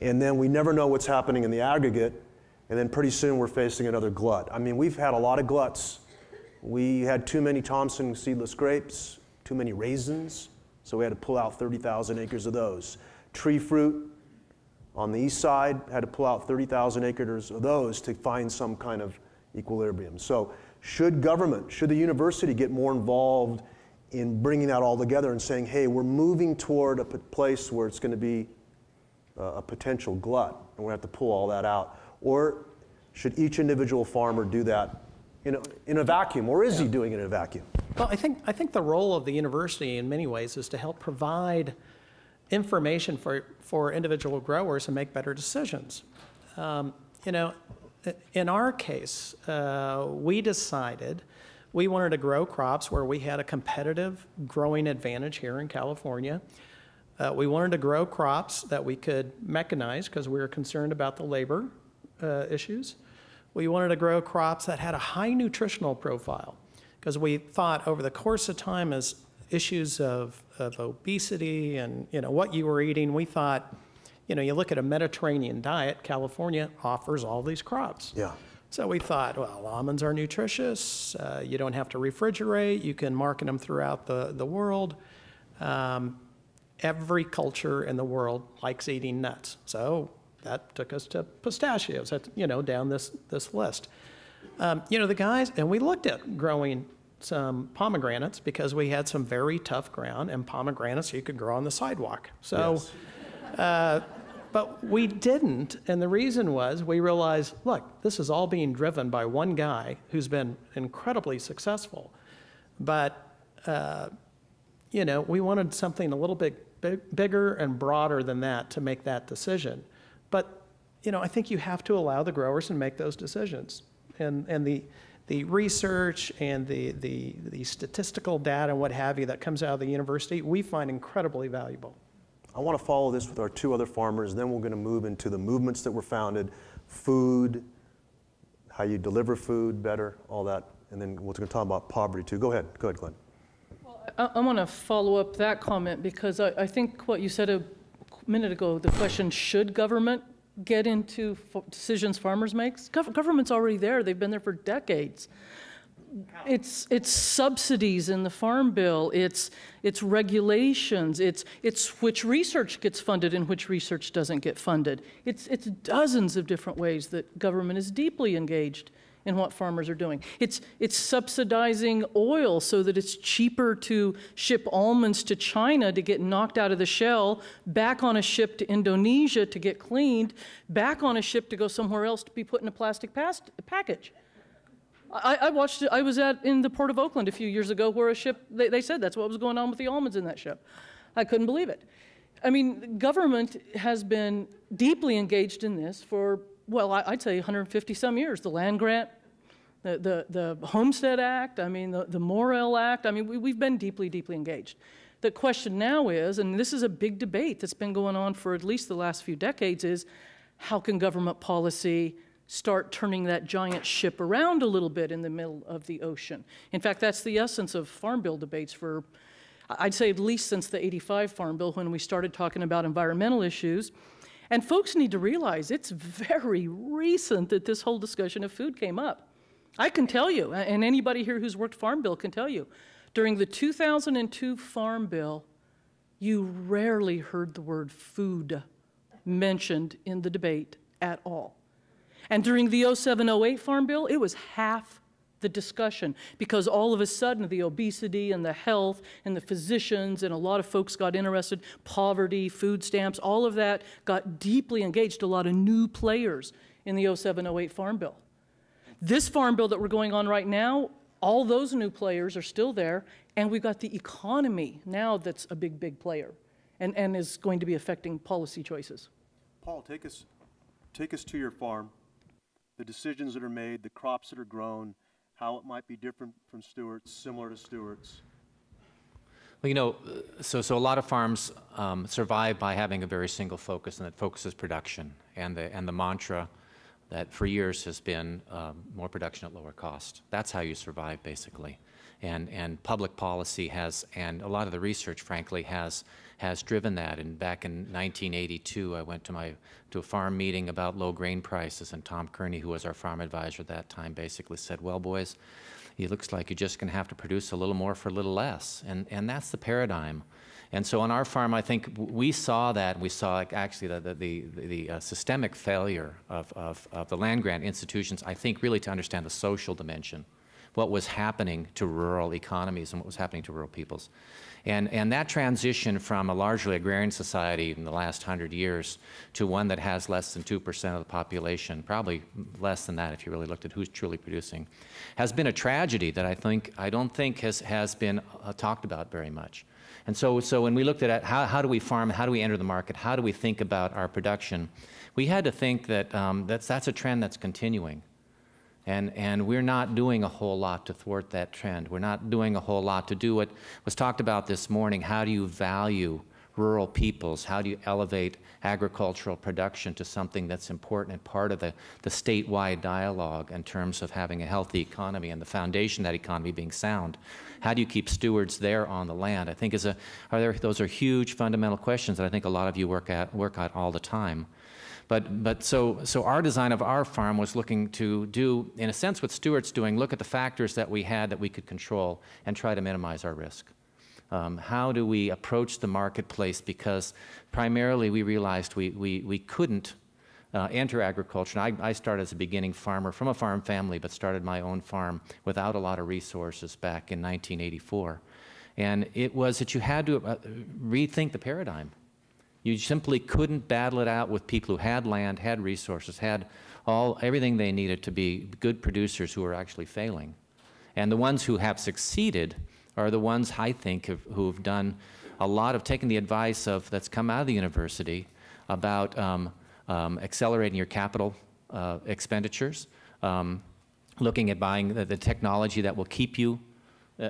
And then we never know what's happening in the aggregate, and then pretty soon we're facing another glut. I mean, we've had a lot of gluts. We had too many Thompson seedless grapes, too many raisins, so we had to pull out 30,000 acres of those. Tree fruit on the east side, had to pull out 30,000 acres of those to find some kind of equilibrium. So should government, should the university get more involved in bringing that all together and saying, hey, we're moving toward a place where it's going to be a potential glut, and we have to pull all that out? Or should each individual farmer do that in a vacuum, or is he doing it in a vacuum? Well, I think the role of the university in many ways is to help provide information for individual growers to make better decisions. In our case, we decided we wanted to grow crops where we had a competitive growing advantage here in California. We wanted to grow crops that we could mechanize because we were concerned about the labor issues. We wanted to grow crops that had a high nutritional profile because we thought over the course of time as issues of obesity and what you were eating, we thought, you look at a Mediterranean diet, California offers all these crops. Yeah. So we thought, well, almonds are nutritious. You don't have to refrigerate. You can market them throughout the world. Every culture in the world likes eating nuts. So that took us to pistachios, down this list. The guys, and we looked at growing some pomegranates because we had some very tough ground, and pomegranates you could grow on the sidewalk. So, yes. But we didn't, and the reason was we realized, look, this is all being driven by one guy who's been incredibly successful. But, we wanted something a little bit bigger and broader than that to make that decision. But, I think you have to allow the growers to make those decisions. And the research and the statistical data and what have you that comes out of the university, we find incredibly valuable. I want to follow this with our two other farmers, then we're going to move into the movements that were founded, food, how you deliver food better, all that. And then we're going to talk about poverty, too. Go ahead, Glenn. Well, I want to follow up that comment because I think what you said a minute ago, the question, should government get into decisions farmers makes? Government's already there. They've been there for decades. It's subsidies in the Farm Bill. It's regulations. It's which research gets funded and which research doesn't get funded. It's dozens of different ways that government is deeply engaged in what farmers are doing. It's subsidizing oil so that it's cheaper to ship almonds to China to get knocked out of the shell, back on a ship to Indonesia to get cleaned, back on a ship to go somewhere else to be put in a plastic package. I was in the Port of Oakland a few years ago where a ship, they said that's what was going on with the almonds in that ship. I couldn't believe it. I mean, government has been deeply engaged in this for, well, I'd say 150 some years. The land grant, the Homestead Act, I mean, the Morrill Act. I mean, we've been deeply, deeply engaged. The question now is, and this is a big debate that's been going on for at least the last few decades, is how can government policy start turning that giant ship around a little bit in the middle of the ocean? In fact, that's the essence of Farm Bill debates for, I'd say, at least since the '85 Farm Bill, when we started talking about environmental issues. And folks need to realize it's very recent that this whole discussion of food came up. I can tell you, and anybody here who's worked Farm Bill can tell you, during the 2002 Farm Bill, you rarely heard the word food mentioned in the debate at all. And during the 07-08 Farm Bill, it was half the discussion, because all of a sudden the obesity and the health and the physicians and a lot of folks got interested, poverty, food stamps, all of that got deeply engaged, a lot of new players in the 07-08 Farm Bill. This Farm Bill that we're going on right now, all those new players are still there, and we've got the economy now that's a big, big player and is going to be affecting policy choices. Paul, take us to your farm, the decisions that are made, the crops that are grown, how it might be different from Stuart's, similar to Stuart's. Well, you know, so a lot of farms survive by having a very single focus, and that focus is production. And the mantra that for years has been more production at lower cost. That's how you survive, basically. And public policy has, and a lot of the research, frankly, has driven that. And back in 1982, I went to a farm meeting about low grain prices, and Tom Kearney, who was our farm advisor at that time, basically said, well, boys, it looks like you're just going to have to produce a little more for a little less. And that's the paradigm. And so on our farm, I think we saw that, and we saw actually the systemic failure of the land grant institutions, I think, really to understand the social dimension, what was happening to rural economies and what was happening to rural peoples. And that transition from a largely agrarian society in the last 100 years to one that has less than 2% of the population, probably less than that if you really looked at who's truly producing, has been a tragedy that I don't think has been talked about very much. And so when we looked at how do we farm, how do we enter the market, how do we think about our production, we had to think that that's a trend that's continuing. And we're not doing a whole lot to thwart that trend. We're not doing a whole lot to do what was talked about this morning. How do you value rural peoples? How do you elevate agricultural production to something that's important and part of the statewide dialogue in terms of having a healthy economy and the foundation of that economy being sound? How do you keep stewards there on the land? I think those are huge fundamental questions that I think a lot of you work at all the time. But so our design of our farm was looking to do, in a sense, what Stuart's doing, look at the factors that we had that we could control and try to minimize our risk. How do we approach the marketplace? Because primarily we realized we couldn't enter agriculture. I started as a beginning farmer from a farm family, but started my own farm without a lot of resources back in 1984. And it was that you had to rethink the paradigm. You simply couldn't battle it out with people who had land, had resources, had everything they needed to be good producers who are actually failing. And the ones who have succeeded are the ones, I think, who've done a lot of taking the advice that's come out of the university about accelerating your capital expenditures, looking at buying the technology that will keep you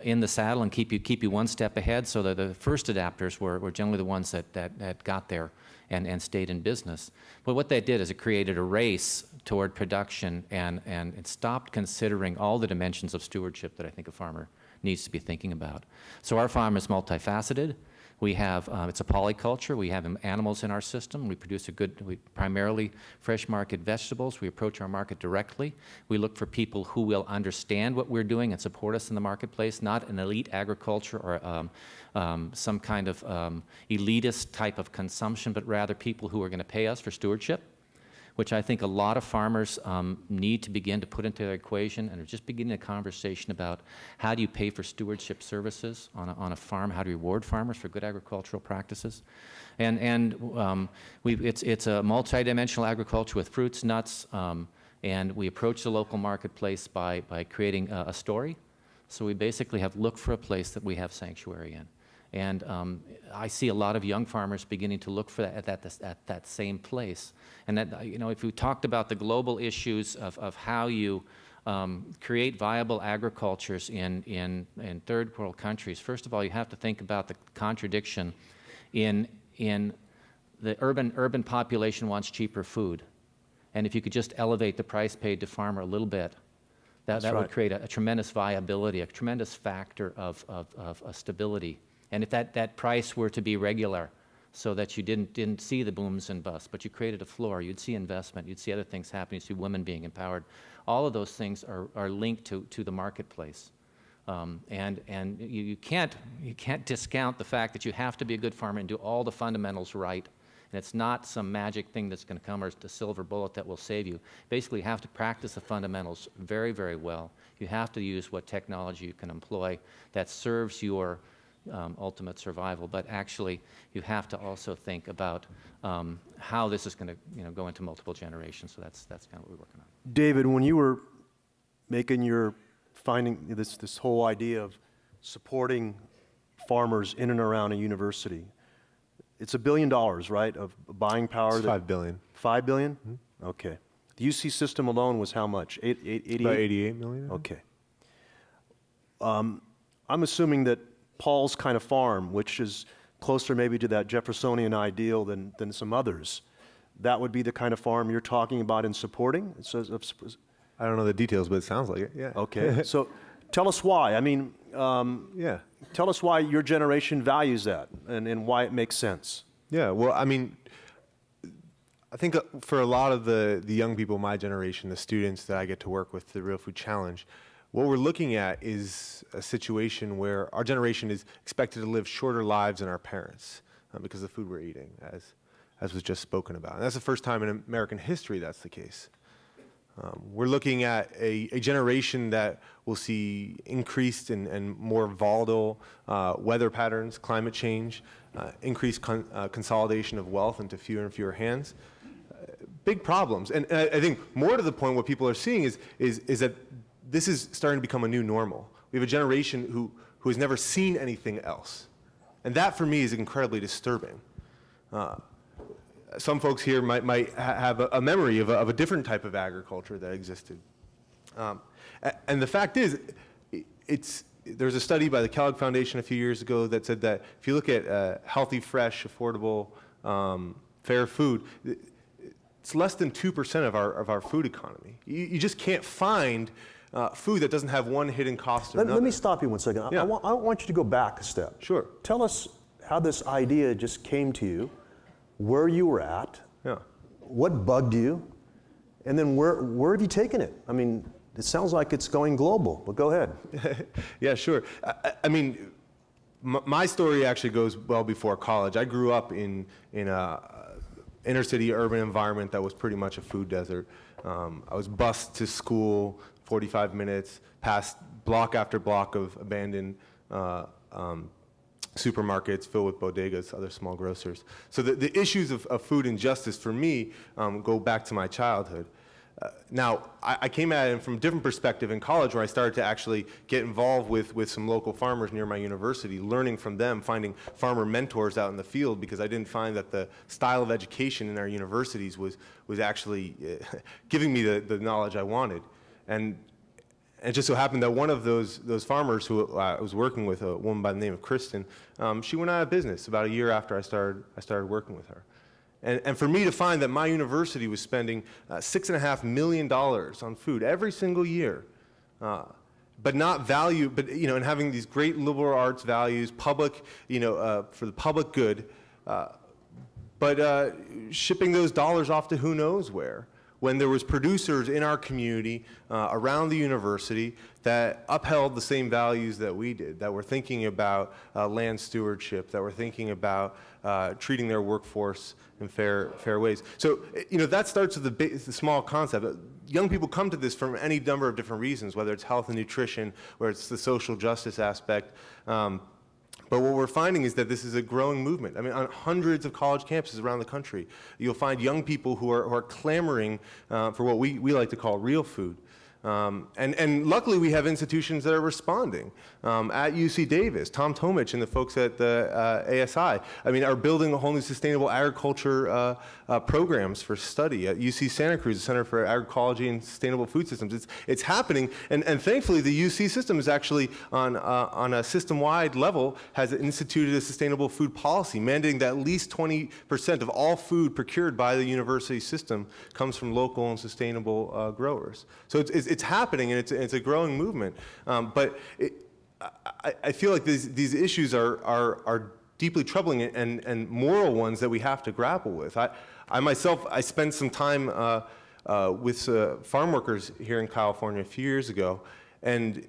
in the saddle and keep you one step ahead, so that the first adapters were generally the ones that got there and stayed in business. But what that did is it created a race toward production, and it stopped considering all the dimensions of stewardship that I think a farmer needs to be thinking about. So our farm is multifaceted. We have, it's a polyculture. We have animals in our system. We produce we primarily fresh market vegetables. We approach our market directly. We look for people who will understand what we're doing and support us in the marketplace, not an elite agriculture or some kind of elitist type of consumption, but rather people who are going to pay us for stewardship. which I think a lot of farmers need to begin to put into their equation, and are just beginning a conversation about how do you pay for stewardship services on a farm, how to reward farmers for good agricultural practices. And it's a multi-dimensional agriculture with fruits, nuts, and we approach the local marketplace by creating a story. So we basically have looked for a place that we have sanctuary in. And I see a lot of young farmers beginning to look for that at that same place. And that, you know, if we talked about the global issues of how you create viable agricultures in third world countries, first of all, you have to think about the contradiction in the urban population wants cheaper food. And if you could just elevate the price paid to farmer a little bit, that would create a tremendous viability, a tremendous factor of stability. And if that price were to be regular, so that you didn't see the booms and busts, but you created a floor, you'd see investment, you'd see other things happening, you'd see women being empowered. All of those things are linked to the marketplace. And you can't discount the fact that you have to be a good farmer and do all the fundamentals right. And it's not some magic thing that's going to come or a silver bullet that will save you. Basically, you have to practice the fundamentals very, very well. You have to use what technology you can employ that serves your ultimate survival. But actually, you have to also think about how this is going to, you know, go into multiple generations. So that's kind of what we're working on. David, when you were making your finding, this whole idea of supporting farmers in and around a university, it's $1 billion, right, of buying power? It's $5 billion. $5 billion? Mm-hmm. Okay. The UC system alone was how much? 88? About 88 million. Okay. I'm assuming that Paul's kind of farm, which is closer maybe to that Jeffersonian ideal than some others, that would be the kind of farm you're talking about in supporting? It says, I don't know the details, but it sounds like it, yeah. Okay. So tell us why. I mean, yeah. Tell us why your generation values that and why it makes sense. Yeah, well, I mean, I think for a lot of the young people in my generation, the students that I get to work with, the Real Food Challenge, what we're looking at is a situation where our generation is expected to live shorter lives than our parents because of the food we're eating, as was just spoken about. And that's the first time in American history that's the case. We're looking at a generation that will see increased and more volatile weather patterns, climate change, increased consolidation of wealth into fewer and fewer hands. Big problems. And I think more to the point, what people are seeing is that this is starting to become a new normal. We have a generation who has never seen anything else. And that, for me, is incredibly disturbing. Some folks here might have a memory of a different type of agriculture that existed. And the fact is, there's a study by the Kellogg Foundation a few years ago that said that if you look at healthy, fresh, affordable, fair food, it's less than 2% of our food economy. You just can't find food that doesn't have one hidden cost or another. Let me stop you one second. Yeah. I want you to go back a step. Sure. Tell us how this idea just came to you, where you were at, yeah, what bugged you, and then where have you taken it? I mean, it sounds like it's going global, but go ahead. Yeah, sure. I mean, my story actually goes well before college. I grew up in a inner city urban environment that was pretty much a food desert. I was bused to school 45 minutes, past block after block of abandoned supermarkets filled with bodegas, other small grocers. So the issues of food injustice for me go back to my childhood. Now, I came at it from a different perspective in college, where I started to actually get involved with some local farmers near my university, learning from them, finding farmer mentors out in the field, because I didn't find that the style of education in our universities was actually giving me the knowledge I wanted. And it just so happened that one of those farmers who I was working with, a woman by the name of Kristen, she went out of business about a year after I started working with her. And for me to find that my university was spending $6.5 million on food every single year, but not value, but, you know, and having these great liberal arts values, public, you know, for the public good, but shipping those dollars off to who knows where, when there was producers in our community around the university that upheld the same values that we did, that were thinking about land stewardship, that were thinking about treating their workforce in fair ways. So, you know, that starts with the small concept. Young people come to this from any number of different reasons, whether it's health and nutrition, whether it's the social justice aspect. But what we're finding is that this is a growing movement. I mean, on hundreds of college campuses around the country, you'll find young people who are clamoring for what we like to call real food. And luckily, we have institutions that are responding. At UC Davis, Tom Tomich and the folks at the ASI, are building a whole new sustainable agriculture programs for study. At UC Santa Cruz, the Center for Agroecology and Sustainable Food Systems, it's happening. And thankfully, the UC system is actually on a system-wide level has instituted a sustainable food policy, mandating that at least 20% of all food procured by the university system comes from local and sustainable growers. So it's happening, and it's a growing movement. But I feel like these issues are deeply troubling and moral ones that we have to grapple with. I myself spent some time with farm workers here in California a few years ago, and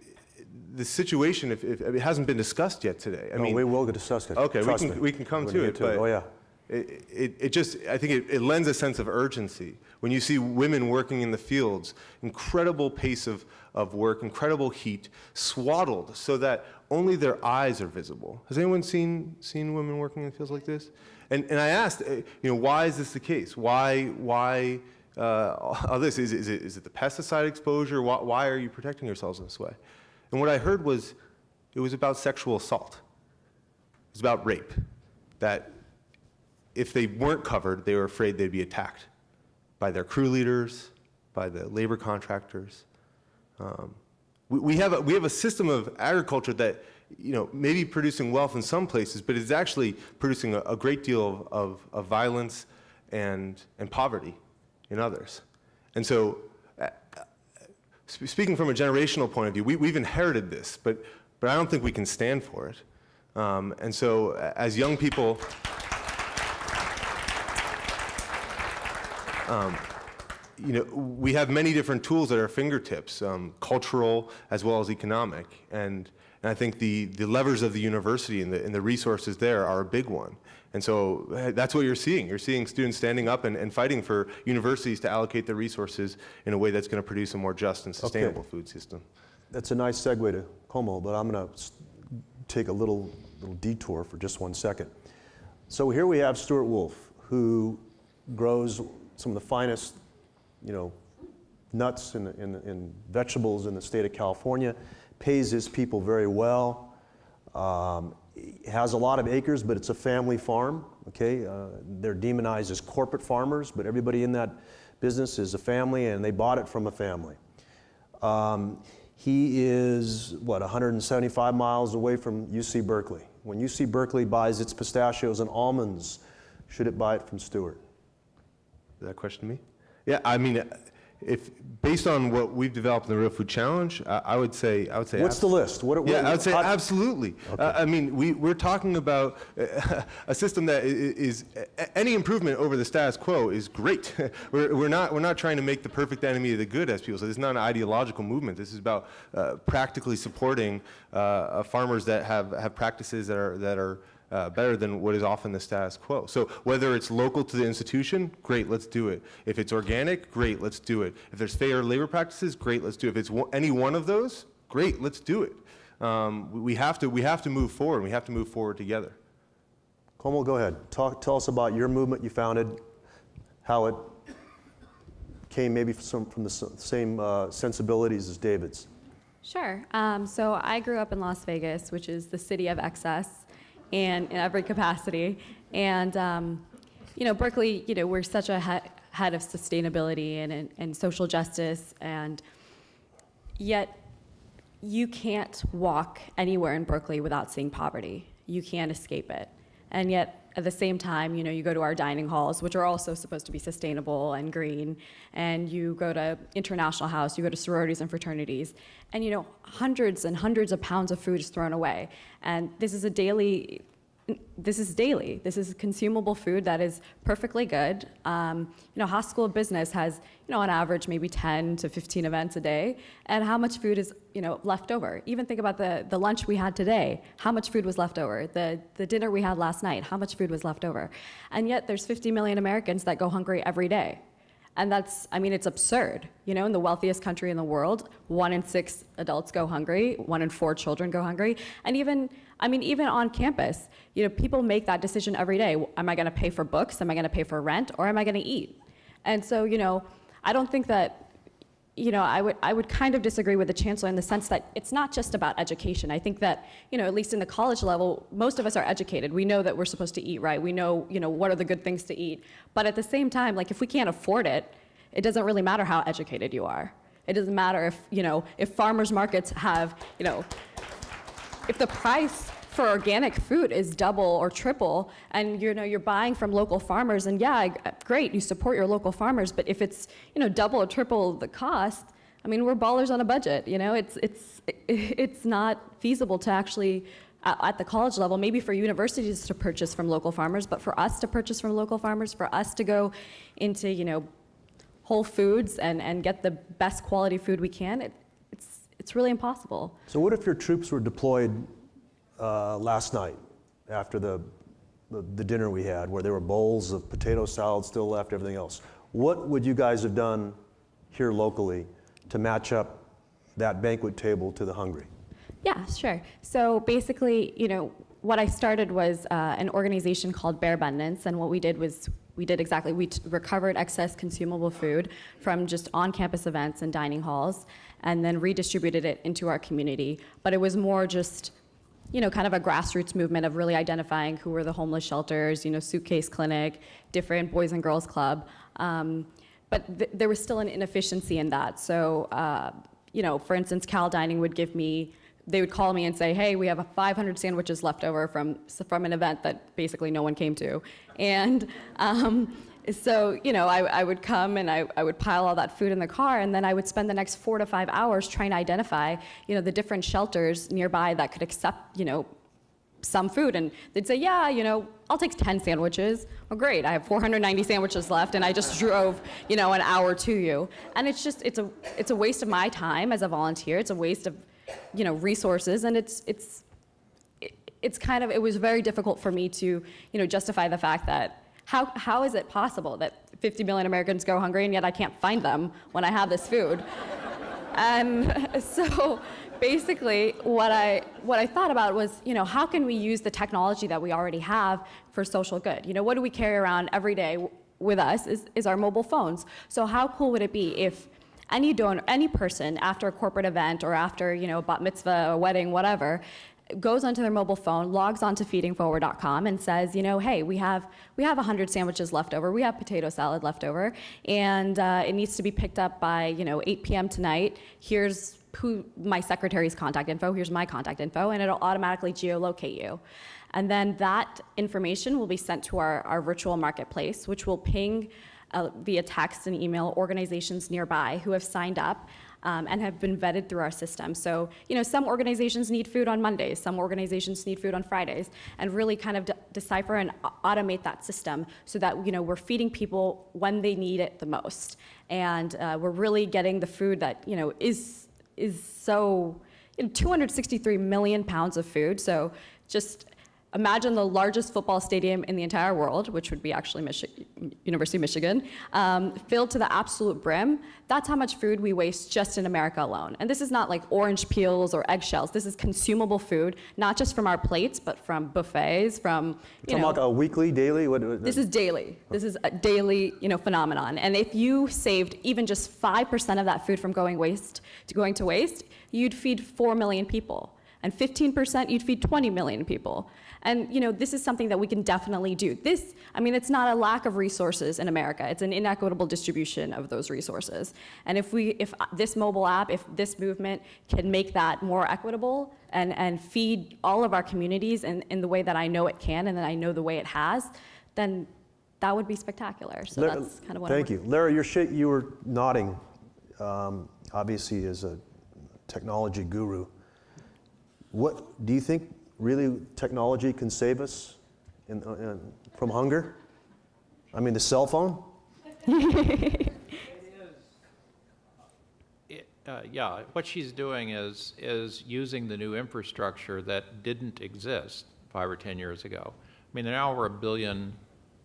the situation, if it hasn't been discussed yet today. I mean, we will discuss it. Okay, we can come to it. But, oh yeah. It just, I think it lends a sense of urgency. When you see women working in the fields, incredible pace of work, incredible heat, swaddled so that only their eyes are visible. Has anyone seen women working in fields like this? And I asked, why is this the case? Why all this? Is it the pesticide exposure? Why are you protecting yourselves in this way? And what I heard was, it was about sexual assault. It was about rape. That if they weren't covered, they were afraid they'd be attacked by their crew leaders, by the labor contractors. We have a system of agriculture that, may be producing wealth in some places, but it's actually producing a great deal of violence and poverty in others. And so, speaking from a generational point of view, we've inherited this, but I don't think we can stand for it. And so, as young people, we have many different tools at our fingertips, cultural as well as economic, and I think the levers of the university and the resources there are a big one. And so that's what you're seeing. You're seeing students standing up and fighting for universities to allocate their resources in a way that's going to produce a more just and sustainable food system. That's a nice segue to Komal, but I'm going to take a little detour for just 1 second. So here we have Stuart Woolf, who grows some of the finest, nuts and vegetables in the state of California, pays his people very well, has a lot of acres, but it's a family farm, okay? They're demonized as corporate farmers, but everybody in that business is a family, and they bought it from a family. He is, 175 miles away from UC Berkeley. When UC Berkeley buys its pistachios and almonds, should it buy it from Stuart? That question to me? Yeah, if based on what we've developed in the Real Food Challenge, I would say. What's the list? I would say absolutely. Okay. We're talking about a system that is any improvement over the status quo is great. we're not trying to make the perfect enemy of the good, as people say. This is not an ideological movement. This is about practically supporting farmers that have practices that are. Better than what is often the status quo. So whether it's local to the institution, great, let's do it. If it's organic, great, let's do it. If there's fair labor practices, great, let's do it. If it's any one of those, great, let's do it. We have to move forward. We have to move forward together. Komal, go ahead. Tell us about your movement you founded, how it came maybe from the same sensibilities as David's. Sure. So I grew up in Las Vegas, which is the city of excess. And in every capacity. And, Berkeley, we're such a head of sustainability and social justice, and yet you can't walk anywhere in Berkeley without seeing poverty. You can't escape it. And yet, at the same time, you go to our dining halls, which are also supposed to be sustainable and green, and you go to International House, you go to sororities and fraternities, and hundreds and hundreds of pounds of food is thrown away. And this is a daily this is daily. This is consumable food that is perfectly good. You know, Haas School of Business has, you know, on average maybe 10 to 15 events a day, and how much food is, you know, left over. Even think about the lunch we had today, how much food was left over? The dinner we had last night, how much food was left over? And yet there's 50 million Americans that go hungry every day. And that's, I mean, it's absurd. You know, in the wealthiest country in the world, 1 in 6 adults go hungry, 1 in 4 children go hungry. And even, I mean, even on campus, you know, people make that decision every day. Am I gonna pay for books? Am I gonna pay for rent? Or am I gonna eat? And so, you know, I don't think that, you know, I would kind of disagree with the chancellor in the sense that it's not just about education. I think that, you know, at least in the college level, most of us are educated. We know that we're supposed to eat right. We know, you know, what are the good things to eat. But at the same time, like, if we can't afford it, it doesn't really matter how educated you are. It doesn't matter if, you know, if farmers markets have, you know, if the price for organic food is double or triple, and you know you're buying from local farmers, and yeah, great, you support your local farmers, but if it's, you know, double or triple the cost, I mean, we're ballers on a budget. You know, it's not feasible to actually, at the college level, maybe for universities to purchase from local farmers, but for us to purchase from local farmers, for us to go into, you know, Whole Foods and get the best quality food we can, it's really impossible. So what if your troops were deployed last night, after the dinner we had, where there were bowls of potato salad still left, everything else? What would you guys have done here locally to match up that banquet table to the hungry? Yeah, sure. So basically, you know, what I started was an organization called Bear Abundance, and what we did was we recovered excess consumable food from just on-campus events and dining halls, and then redistributed it into our community. But it was more just, you know, kind of a grassroots movement of really identifying who were the homeless shelters, you know, Suitcase Clinic, different Boys and Girls Club. But there was still an inefficiency in that. So, you know, for instance, Cal Dining would give me, they would call me and say, hey, we have 500 sandwiches left over from an event that basically no one came to. And so, you know, I would come and I would pile all that food in the car, and then I would spend the next 4 to 5 hours trying to identify, you know, the different shelters nearby that could accept, you know, some food. And they'd say, yeah, you know, I'll take 10 sandwiches. Well, great, I have 490 sandwiches left, and I just drove, you know, an hour to you. And it's just, it's a waste of my time as a volunteer. It's a waste of, you know, resources, and it's kind of, it was very difficult for me to, you know, justify the fact that how is it possible that 50 million Americans go hungry and yet I can't find them when I have this food? And so basically what I thought about was, you know, how can we use the technology that we already have for social good? You know, what do we carry around every day with us is our mobile phones. So how cool would it be if any donor, any person, after a corporate event or after, you know, a bat mitzvah, a wedding, whatever, goes onto their mobile phone, logs onto feedingforward.com, and says, you know, hey, we have 100 sandwiches left over, we have potato salad left over, and it needs to be picked up by, you know, 8 p.m. tonight. Here's who my secretary's contact info. Here's my contact info, and it'll automatically geolocate you. And then that information will be sent to our virtual marketplace, which will ping, via text and email, organizations nearby who have signed up and have been vetted through our system. So, you know, some organizations need food on Mondays, some organizations need food on Fridays, and really kind of decipher and automate that system so that, you know, we're feeding people when they need it the most. And we're really getting the food that, you know, is so, you know, 263 million pounds of food. So just imagine the largest football stadium in the entire world, which would be actually University of Michigan, filled to the absolute brim. That's how much food we waste just in America alone. And this is not like orange peels or eggshells. This is consumable food, not just from our plates, but from buffets, from, you know, like a weekly, daily? What? This is daily. This is a daily, you know, phenomenon. And if you saved even just 5% of that food from going to waste, you'd feed 4 million people. And 15%, you'd feed 20 million people. And, you know, this is something that we can definitely do. This, I mean, it's not a lack of resources in America. It's an inequitable distribution of those resources. And if this mobile app, if this movement can make that more equitable and feed all of our communities in the way that I know it can and that I know the way it has, then that would be spectacular. So that's kind of what I'm working. Thank you. Larry, you were nodding, obviously, as a technology guru. What do you think? Really, technology can save us from hunger? I mean, the cell phone? Yeah, what she's doing is using the new infrastructure that didn't exist 5 or 10 years ago. I mean, there now over 1 billion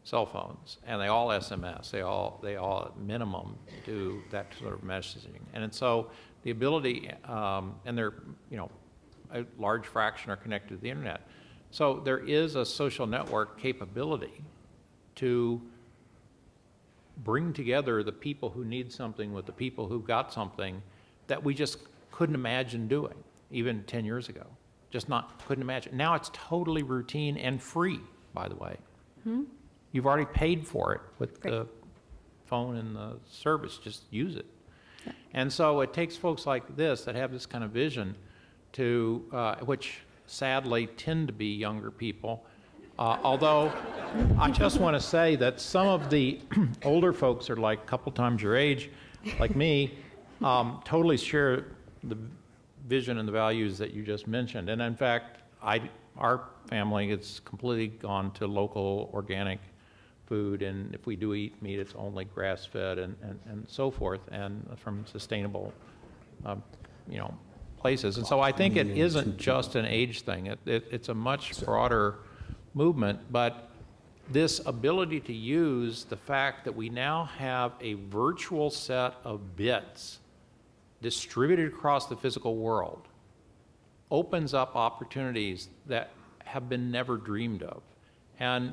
cell phones, and they all SMS. They all at minimum do that sort of messaging. And so the ability, and they're, you know, a large fraction are connected to the internet. So there is a social network capability to bring together the people who need something with the people who got something that we just couldn't imagine doing even 10 years ago. Just couldn't imagine. Now it's totally routine and free, by the way. Mm-hmm. You've already paid for it with the phone and the service. Just use it. Yeah. And so it takes folks like this that have this kind of vision to, which sadly tend to be younger people. Although I just want to say that some of the older folks are like a couple times your age, like me, totally share the vision and the values that you just mentioned. And in fact, our family has completely gone to local organic food. And if we do eat meat, it's only grass-fed and so forth, and from sustainable, you know, places. And so I think it isn't just an age thing. It's a much broader movement, but this ability to use the fact that we now have a virtual set of bits distributed across the physical world opens up opportunities that have been never dreamed of. And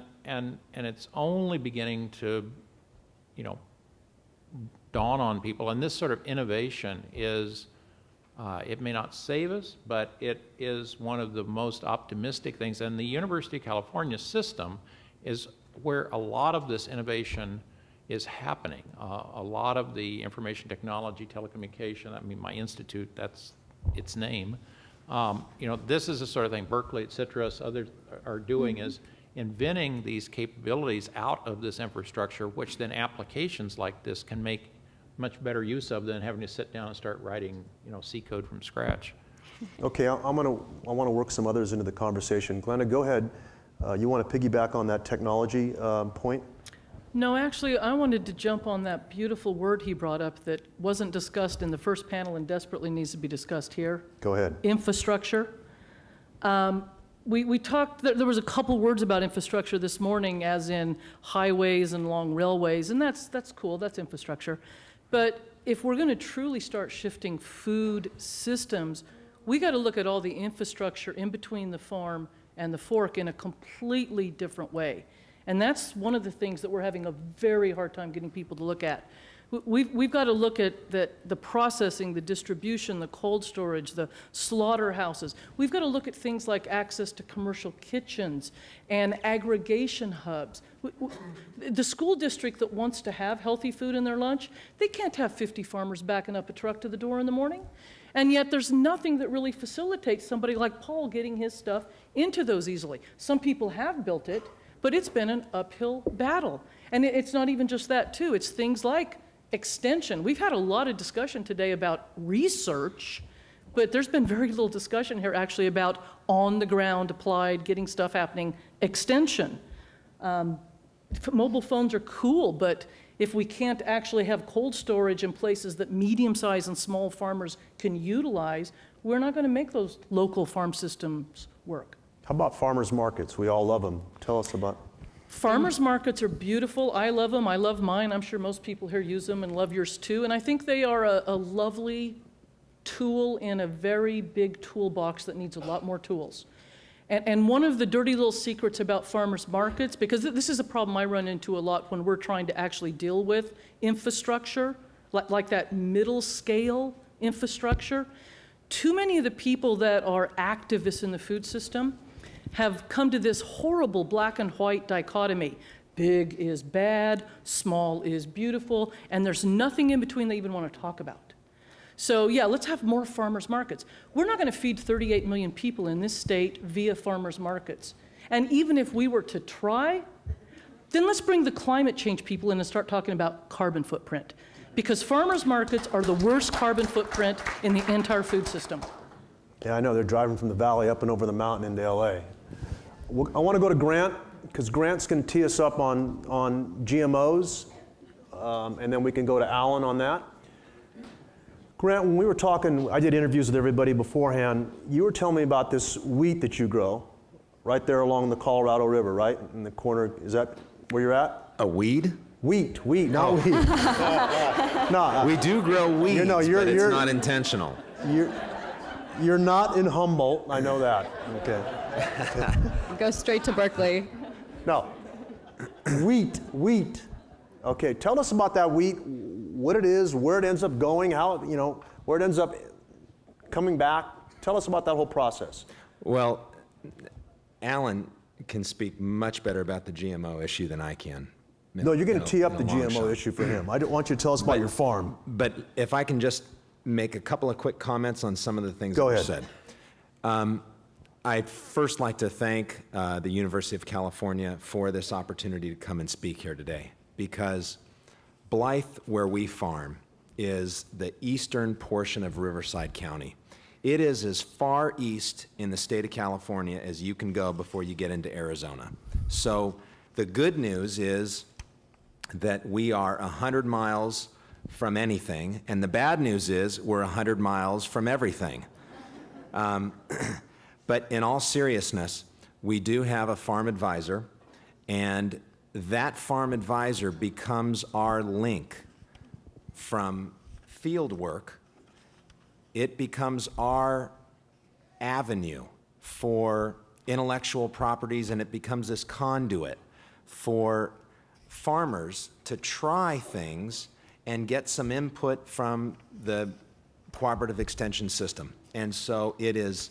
it's only beginning to, you know, dawn on people. And this sort of innovation is, it may not save us, but it is one of the most optimistic things. And the University of California system is where a lot of this innovation is happening. A lot of the information technology, telecommunication, I mean, my institute, that's its name. You know, this is the sort of thing Berkeley, et cetera, others are doing, is inventing these capabilities out of this infrastructure, which then applications like this can make much better use of than having to sit down and start writing, you know, C code from scratch. Okay, I want to work some others into the conversation. Glenda, go ahead. You want to piggyback on that technology point? No, actually, I wanted to jump on that beautiful word he brought up that wasn't discussed in the first panel and desperately needs to be discussed here. Go ahead. Infrastructure. We talked, there was a couple words about infrastructure this morning, as in highways and long railways, and that's cool, that's infrastructure. But if we're going to truly start shifting food systems, we got to look at all the infrastructure in between the farm and the fork in a completely different way. And that's one of the things that we're having a very hard time getting people to look at. We've got to look at the processing, the distribution, the cold storage, the slaughterhouses. We've got to look at things like access to commercial kitchens and aggregation hubs. The school district that wants to have healthy food in their lunch, they can't have 50 farmers backing up a truck to the door in the morning. And yet there's nothing that really facilitates somebody like Paul getting his stuff into those easily. Some people have built it, but it's been an uphill battle. And it's not even just that, too. It's things like extension. We've had a lot of discussion today about research, but there's been very little discussion here actually about on-the-ground, applied, getting stuff happening, extension. Mobile phones are cool, but if we can't actually have cold storage in places that medium-sized and small farmers can utilize, we're not going to make those local farm systems work. How about farmers markets? We all love them. Tell us about. Farmers markets are beautiful. I love them. I love mine. I'm sure most people here use them and love yours too. And I think they are a lovely tool in a very big toolbox that needs a lot more tools. And one of the dirty little secrets about farmers markets, because this is a problem I run into a lot when we're trying to actually deal with infrastructure, like that middle scale infrastructure. Too many of the people that are activists in the food system have come to this horrible black and white dichotomy. Big is bad, small is beautiful, and there's nothing in between they even want to talk about. So yeah, let's have more farmers markets. We're not going to feed 38 million people in this state via farmers markets. And even if we were to try, then let's bring the climate change people in and start talking about carbon footprint. Because farmers markets are the worst carbon footprint in the entire food system. Yeah, I know. They're driving from the valley up and over the mountain into LA. I want to go to Grant. because Grant's going to tee us up on GMOs, and then we can go to Alan on that. Grant, when we were talking, I did interviews with everybody beforehand, you were telling me about this wheat that you grow right there along the Colorado River, right? In the corner, is that where you're at? A weed? Wheat, not weed. No, we do grow weeds, but it's not intentional. You're not in Humboldt, I know that. Okay. Go straight to Berkeley. No. Wheat. Okay, tell us about that wheat, what it is, where it ends up going, how, you know, where it ends up coming back. Tell us about that whole process. Well, Alan can speak much better about the GMO issue than I can. No, you're going to tee up the GMO issue for him. I want you to tell us about your farm. But if I can just make a couple of quick comments on some of the things that were said. I'd first like to thank the University of California for this opportunity to come and speak here today, because Blythe, where we farm, is the eastern portion of Riverside County. It is as far east in the state of California as you can go before you get into Arizona. So the good news is that we are 100 miles from anything, and the bad news is we're 100 miles from everything. But in all seriousness, we do have a farm advisor, and that farm advisor becomes our link from field work. It becomes our avenue for intellectual properties, and it becomes this conduit for farmers to try things and get some input from the cooperative extension system. And so it is,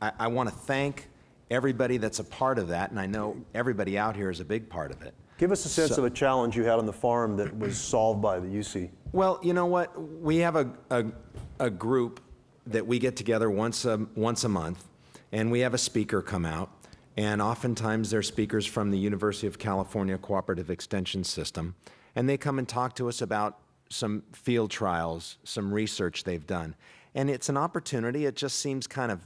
I want to thank everybody that's a part of that, and I know everybody out here is a big part of it. Give us a sense of a challenge you had on the farm that was solved by the UC. Well, you know what? We have a group that we get together once a month, and we have a speaker come out, and oftentimes they're speakers from the University of California Cooperative Extension System. And they come and talk to us about some field trials, some research they've done. And it's an opportunity. It just seems kind of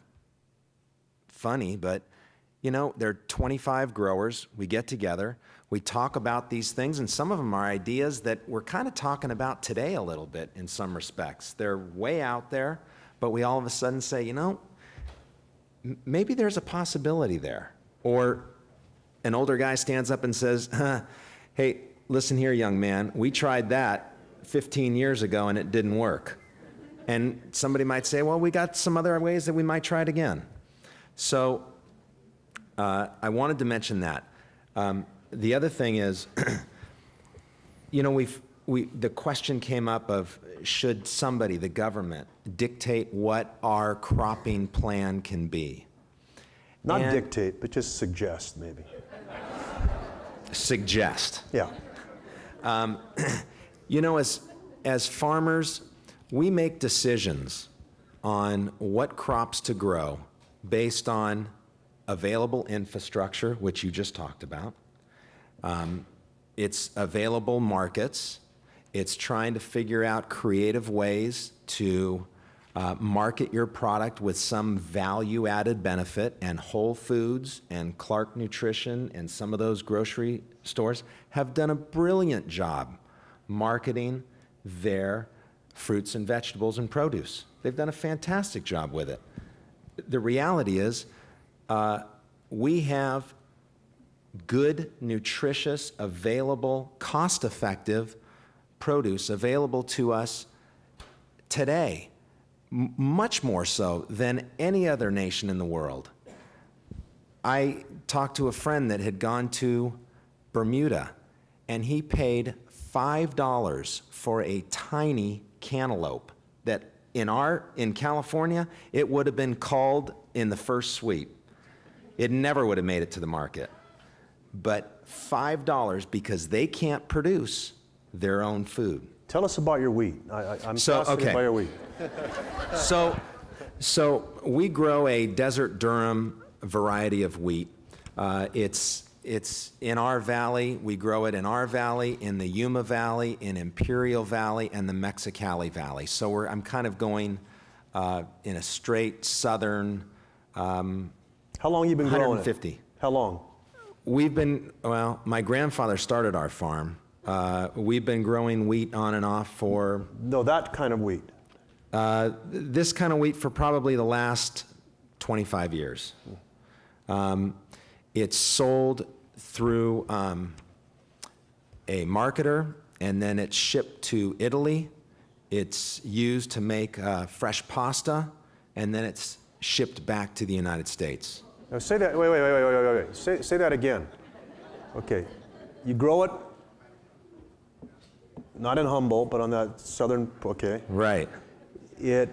funny, but you know, there are 25 growers. We get together, we talk about these things, and some of them are ideas that we're kind of talking about today a little bit in some respects. They're way out there, but we all of a sudden say, you know, maybe there's a possibility there. Or an older guy stands up and says, hey, listen here, young man, we tried that 15 years ago and it didn't work. And somebody might say, well, we got some other ways that we might try it again. So I wanted to mention that. The other thing is, you know, the question came up of, should somebody, the government, dictate what our cropping plan can be? Not dictate, but just suggest, maybe. Suggest. Yeah. You know, as farmers, we make decisions on what crops to grow based on available infrastructure, which you just talked about. It's available markets. It's trying to figure out creative ways to market your product with some value-added benefit, and Whole Foods and Clark Nutrition and some of those grocery stores have done a brilliant job marketing their fruits and vegetables and produce. They've done a fantastic job with it. The reality is we have good, nutritious, available, cost-effective produce available to us today, much more so than any other nation in the world. I talked to a friend that had gone to Bermuda, and he paid $5 for a tiny cantaloupe that in California, it would have been culled in the first sweep. It never would have made it to the market. But $5 because they can't produce their own food. Tell us about your wheat. I'm fascinated by your wheat. So we grow a Desert Durham variety of wheat. It's in our valley. We grow it in our valley, in the Yuma Valley, in Imperial Valley, and the Mexicali Valley. So I'm kind of going in a straight southern. How long you been growing it? 150. How long? We've been, well, my grandfather started our farm. We've been growing wheat on and off for... No, that kind of wheat. This kind of wheat for probably the last 25 years. It's sold through a marketer, and then it's shipped to Italy. It's used to make fresh pasta, and then it's shipped back to the United States. Now say that, wait. Say that again. Okay, you grow it, not in Humboldt, but on that southern, okay. Right. You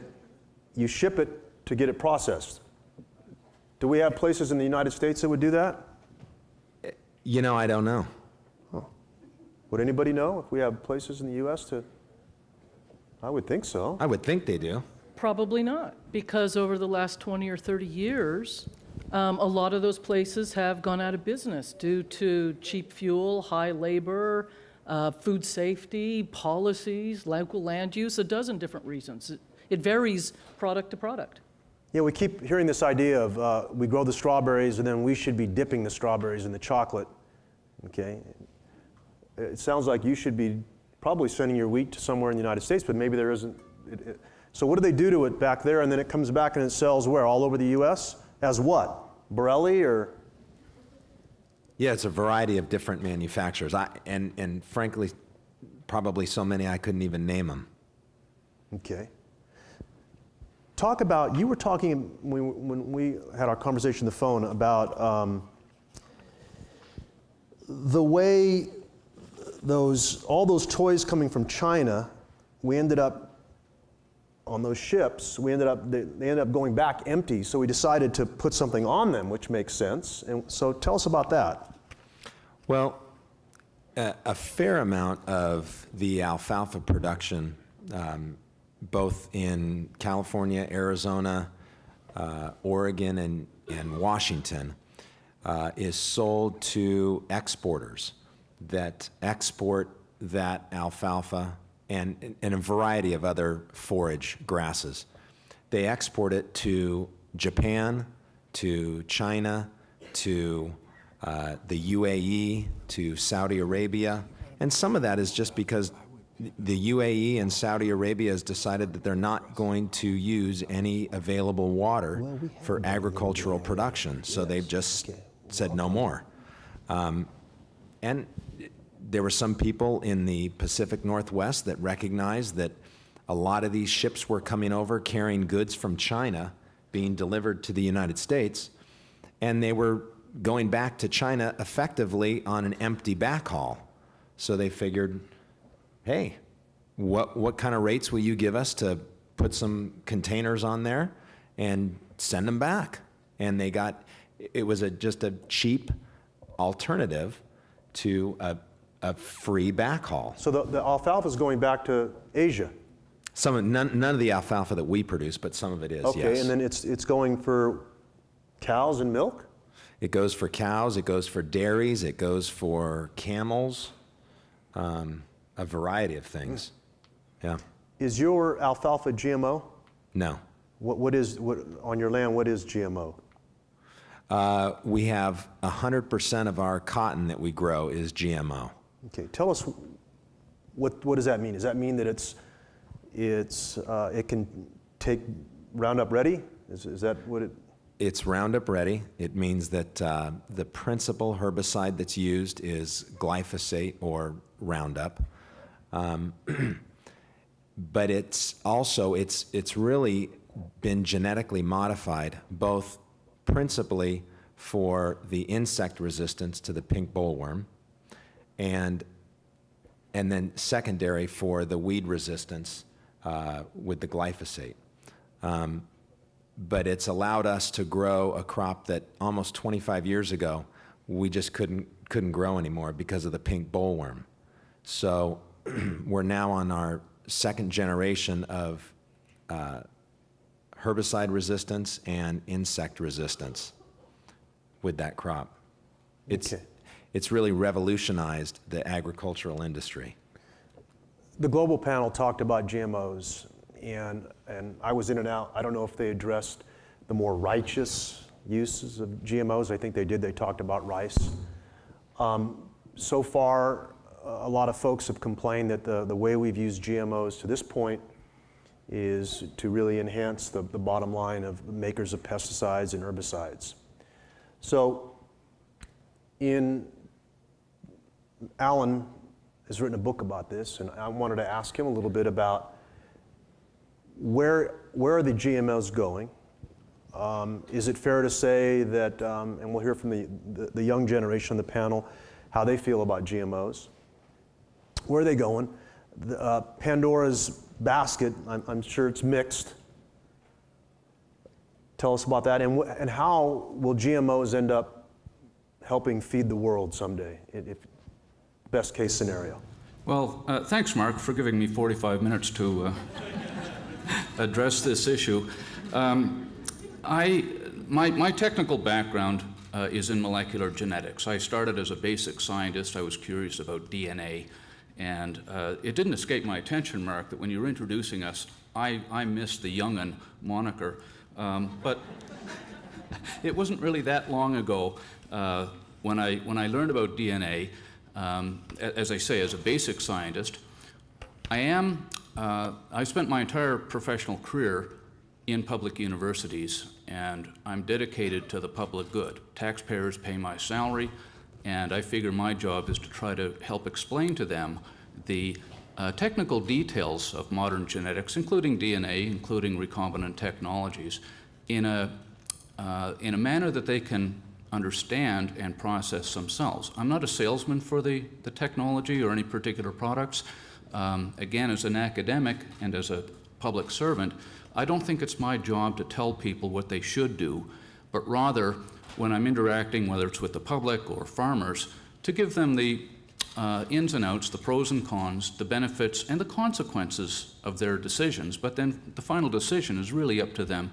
ship it to get it processed. Do we have places in the United States that would do that? You know, I don't know. Huh. Would anybody know if we have places in the U.S. to? I would think so. I would think they do. Probably not, because over the last 20 or 30 years, a lot of those places have gone out of business due to cheap fuel, high labor, food safety, policies, local land use, a dozen different reasons. It varies product to product. Yeah, we keep hearing this idea of we grow the strawberries and then we should be dipping the strawberries in the chocolate, okay? It sounds like you should be probably sending your wheat to somewhere in the United States, but maybe there isn't. So what do they do to it back there, and then it comes back and it sells where? All over the US? As what? Borelli or? Yeah, it's a variety of different manufacturers. And frankly, probably so many I couldn't even name them. Okay. Talk about, you were talking when we had our conversation on the phone about the way all those toys coming from China, we ended up on those ships, they ended up going back empty, so we decided to put something on them, which makes sense. And so tell us about that. Well, a fair amount of the alfalfa production both in California, Arizona, Oregon, and Washington, is sold to exporters that export that alfalfa and a variety of other forage grasses. They export it to Japan, to China, to the UAE, to Saudi Arabia, and some of that is just because the UAE and Saudi Arabia has decided that they're not going to use any available water for agricultural production, so they've just said no more. And there were some people in the Pacific Northwest that recognized that a lot of these ships were coming over carrying goods from China being delivered to the United States, and they were going back to China effectively on an empty backhaul. So they figured, hey, what kind of rates will you give us to put some containers on there and send them back? And they got, it was just a cheap alternative to a free backhaul. So the alfalfa is going back to Asia? None of the alfalfa that we produce, but some of it is, okay, yes. Okay, and then it's going for cows and milk? It goes for cows, it goes for dairies, it goes for camels. A variety of things, yeah. Is your alfalfa GMO? No. What on your land, what is GMO? We have 100% of our cotton that we grow is GMO. Okay, tell us, what does that mean? Does that mean that it can take Roundup Ready? Is that what it? It's Roundup Ready. It means that the principal herbicide that's used is glyphosate or Roundup. But it's also, it's really been genetically modified, both principally for the insect resistance to the pink bollworm, and then secondary for the weed resistance with the glyphosate. But it's allowed us to grow a crop that almost 25 years ago we just couldn't grow anymore because of the pink bollworm. So we're now on our second generation of herbicide resistance and insect resistance with that crop. It's really revolutionized the agricultural industry. The global panel talked about GMOs, and I was in and out. I don't know if they addressed the more righteous uses of GMOs. I think they did. They talked about rice. So far, a lot of folks have complained that the way we've used GMOs to this point is to really enhance the bottom line of makers of pesticides and herbicides. So Alan has written a book about this, and I wanted to ask him a little bit about where are the GMOs going? Is it fair to say that, and we'll hear from the young generation on the panel, how they feel about GMOs. Where are they going? The, Pandora's basket, I'm sure it's mixed. Tell us about that, and how will GMOs end up helping feed the world someday, if best case scenario? Well, thanks, Mark, for giving me 45 minutes to address this issue. My technical background is in molecular genetics. I started as a basic scientist. I was curious about DNA. And it didn't escape my attention, Mark, that when you were introducing us, I missed the Young'un moniker. But it wasn't really that long ago when I learned about DNA, as I say, as a basic scientist. I spent my entire professional career in public universities, and I'm dedicated to the public good. Taxpayers pay my salary, and I figure my job is to try to help explain to them the technical details of modern genetics, including DNA, including recombinant technologies, in a manner that they can understand and process themselves. I'm not a salesman for the technology or any particular products. Again, as an academic and as a public servant, I don't think it's my job to tell people what they should do, but rather, when I'm interacting, whether it's with the public or farmers, to give them the ins and outs, the pros and cons, the benefits, and the consequences of their decisions. But then the final decision is really up to them,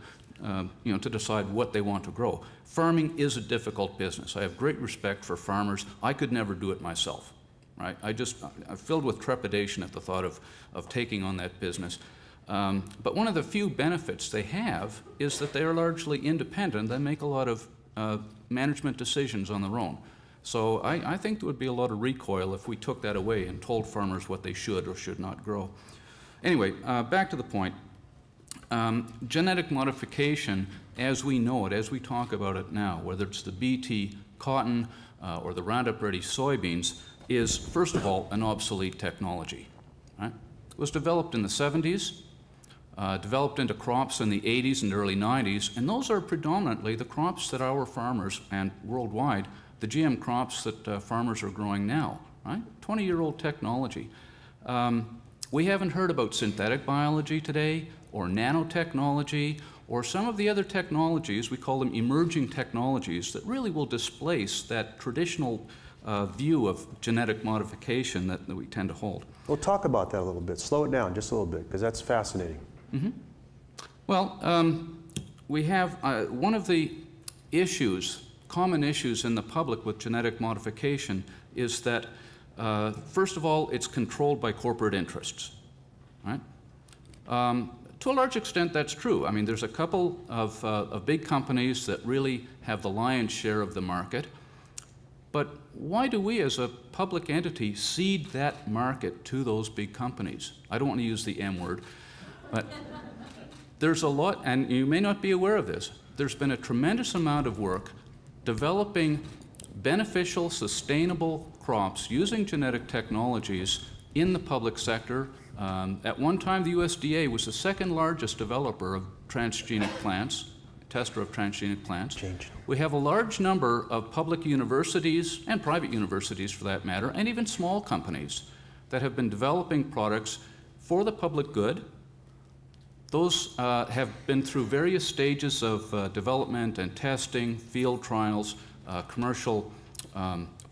you know, to decide what they want to grow. Farming is a difficult business. I have great respect for farmers. I could never do it myself, right? I'm filled with trepidation at the thought of taking on that business. But one of the few benefits they have is that they are largely independent. They make a lot of management decisions on their own. So I think there would be a lot of recoil if we took that away and told farmers what they should or should not grow. Anyway, back to the point. Genetic modification, as we know it, as we talk about it now, whether it's the BT cotton or the Roundup Ready soybeans, is, first of all, an obsolete technology. Right? It was developed in the 70s. Developed into crops in the 80s and early 90s, and those are predominantly the crops that our farmers, and worldwide, the GM crops that farmers are growing now, right? 20-year-old technology. We haven't heard about synthetic biology today, or nanotechnology, or some of the other technologies, we call them emerging technologies, that really will displace that traditional view of genetic modification that we tend to hold. We'll talk about that a little bit. Slow it down just a little bit, because that's fascinating. Mm-hmm. Well, we have one of the issues, common issues in the public with genetic modification is that, first of all, it's controlled by corporate interests, right? To a large extent, that's true. I mean, there's a couple of big companies that really have the lion's share of the market. But why do we as a public entity cede that market to those big companies? I don't want to use the M word. But there's a lot, and you may not be aware of this, there's been a tremendous amount of work developing beneficial, sustainable crops using genetic technologies in the public sector. At one time, the USDA was the second largest developer of transgenic plants, tester of transgenic plants. Change. We have a large number of public universities, and private universities for that matter, and even small companies that have been developing products for the public good. Those have been through various stages of development and testing, field trials, commercial,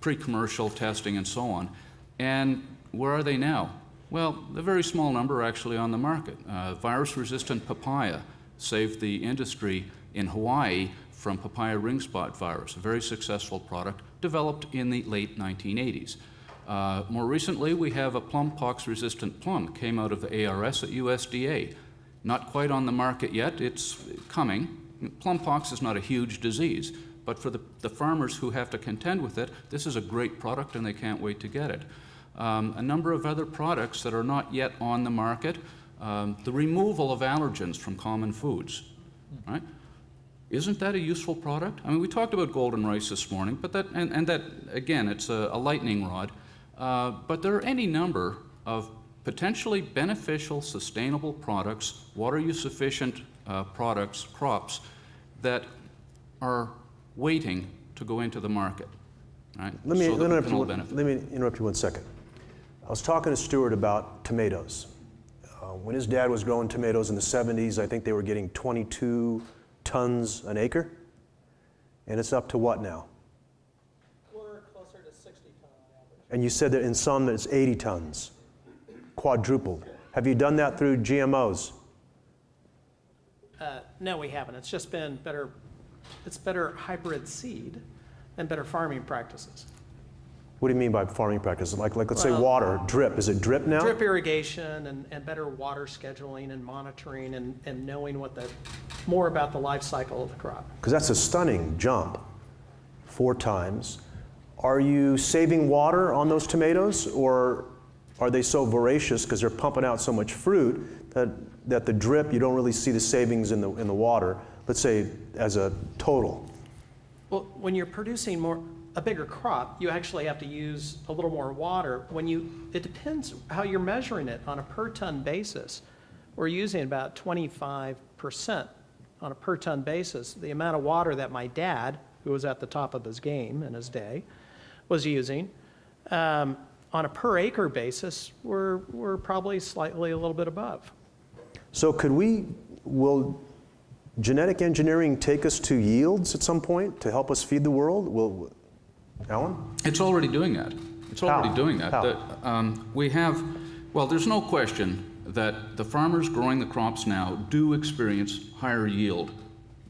pre-commercial testing, and so on. And where are they now? Well, a very small number are actually on the market. Virus-resistant papaya saved the industry in Hawaii from papaya ring spot virus, a very successful product developed in the late 1980s. More recently, we have a plum pox-resistant plum, came out of the ARS at USDA. Not quite on the market yet, it's coming. Plum pox is not a huge disease, But for the farmers who have to contend with it, this is a great product and they can't wait to get it. A number of other products that are not yet on the market, the removal of allergens from common foods, right? Isn't that a useful product? I mean, we talked about golden rice this morning, but that, and that, again, it's a lightning rod. But there are any number of potentially beneficial, sustainable products, water use sufficient products, crops, that are waiting to go into the market. Right? Let me interrupt you one second. I was talking to Stuart about tomatoes. When his dad was growing tomatoes in the 70s, I think they were getting 22 tons an acre. And it's up to what now? We're closer to 60 tons on average. And you said that in some that it's 80 tons. Quadrupled. Have you done that through GMOs? No, we haven't. It's just been better. It's better hybrid seed and better farming practices. What do you mean by farming practices? Like let's say water, drip. Is it drip now? Drip irrigation and better water scheduling and monitoring and knowing what the, more about the life cycle of the crop. Because that's a stunning jump, 4 times. Are you saving water on those tomatoes, or are they so voracious because they're pumping out so much fruit that the drip, you don't really see the savings in the water, let's say as a total? Well, when you're producing a bigger crop, you actually have to use a little more water. It depends how you're measuring it. On a per ton basis, we're using about 25% on a per ton basis. The amount of water that my dad, who was at the top of his game in his day, was using. On a per acre basis, we're probably slightly a little bit above. So will genetic engineering take us to yields at some point to help us feed the world? Alan? It's already doing that. How? We have, well, there's no question that the farmers growing the crops now do experience higher yield,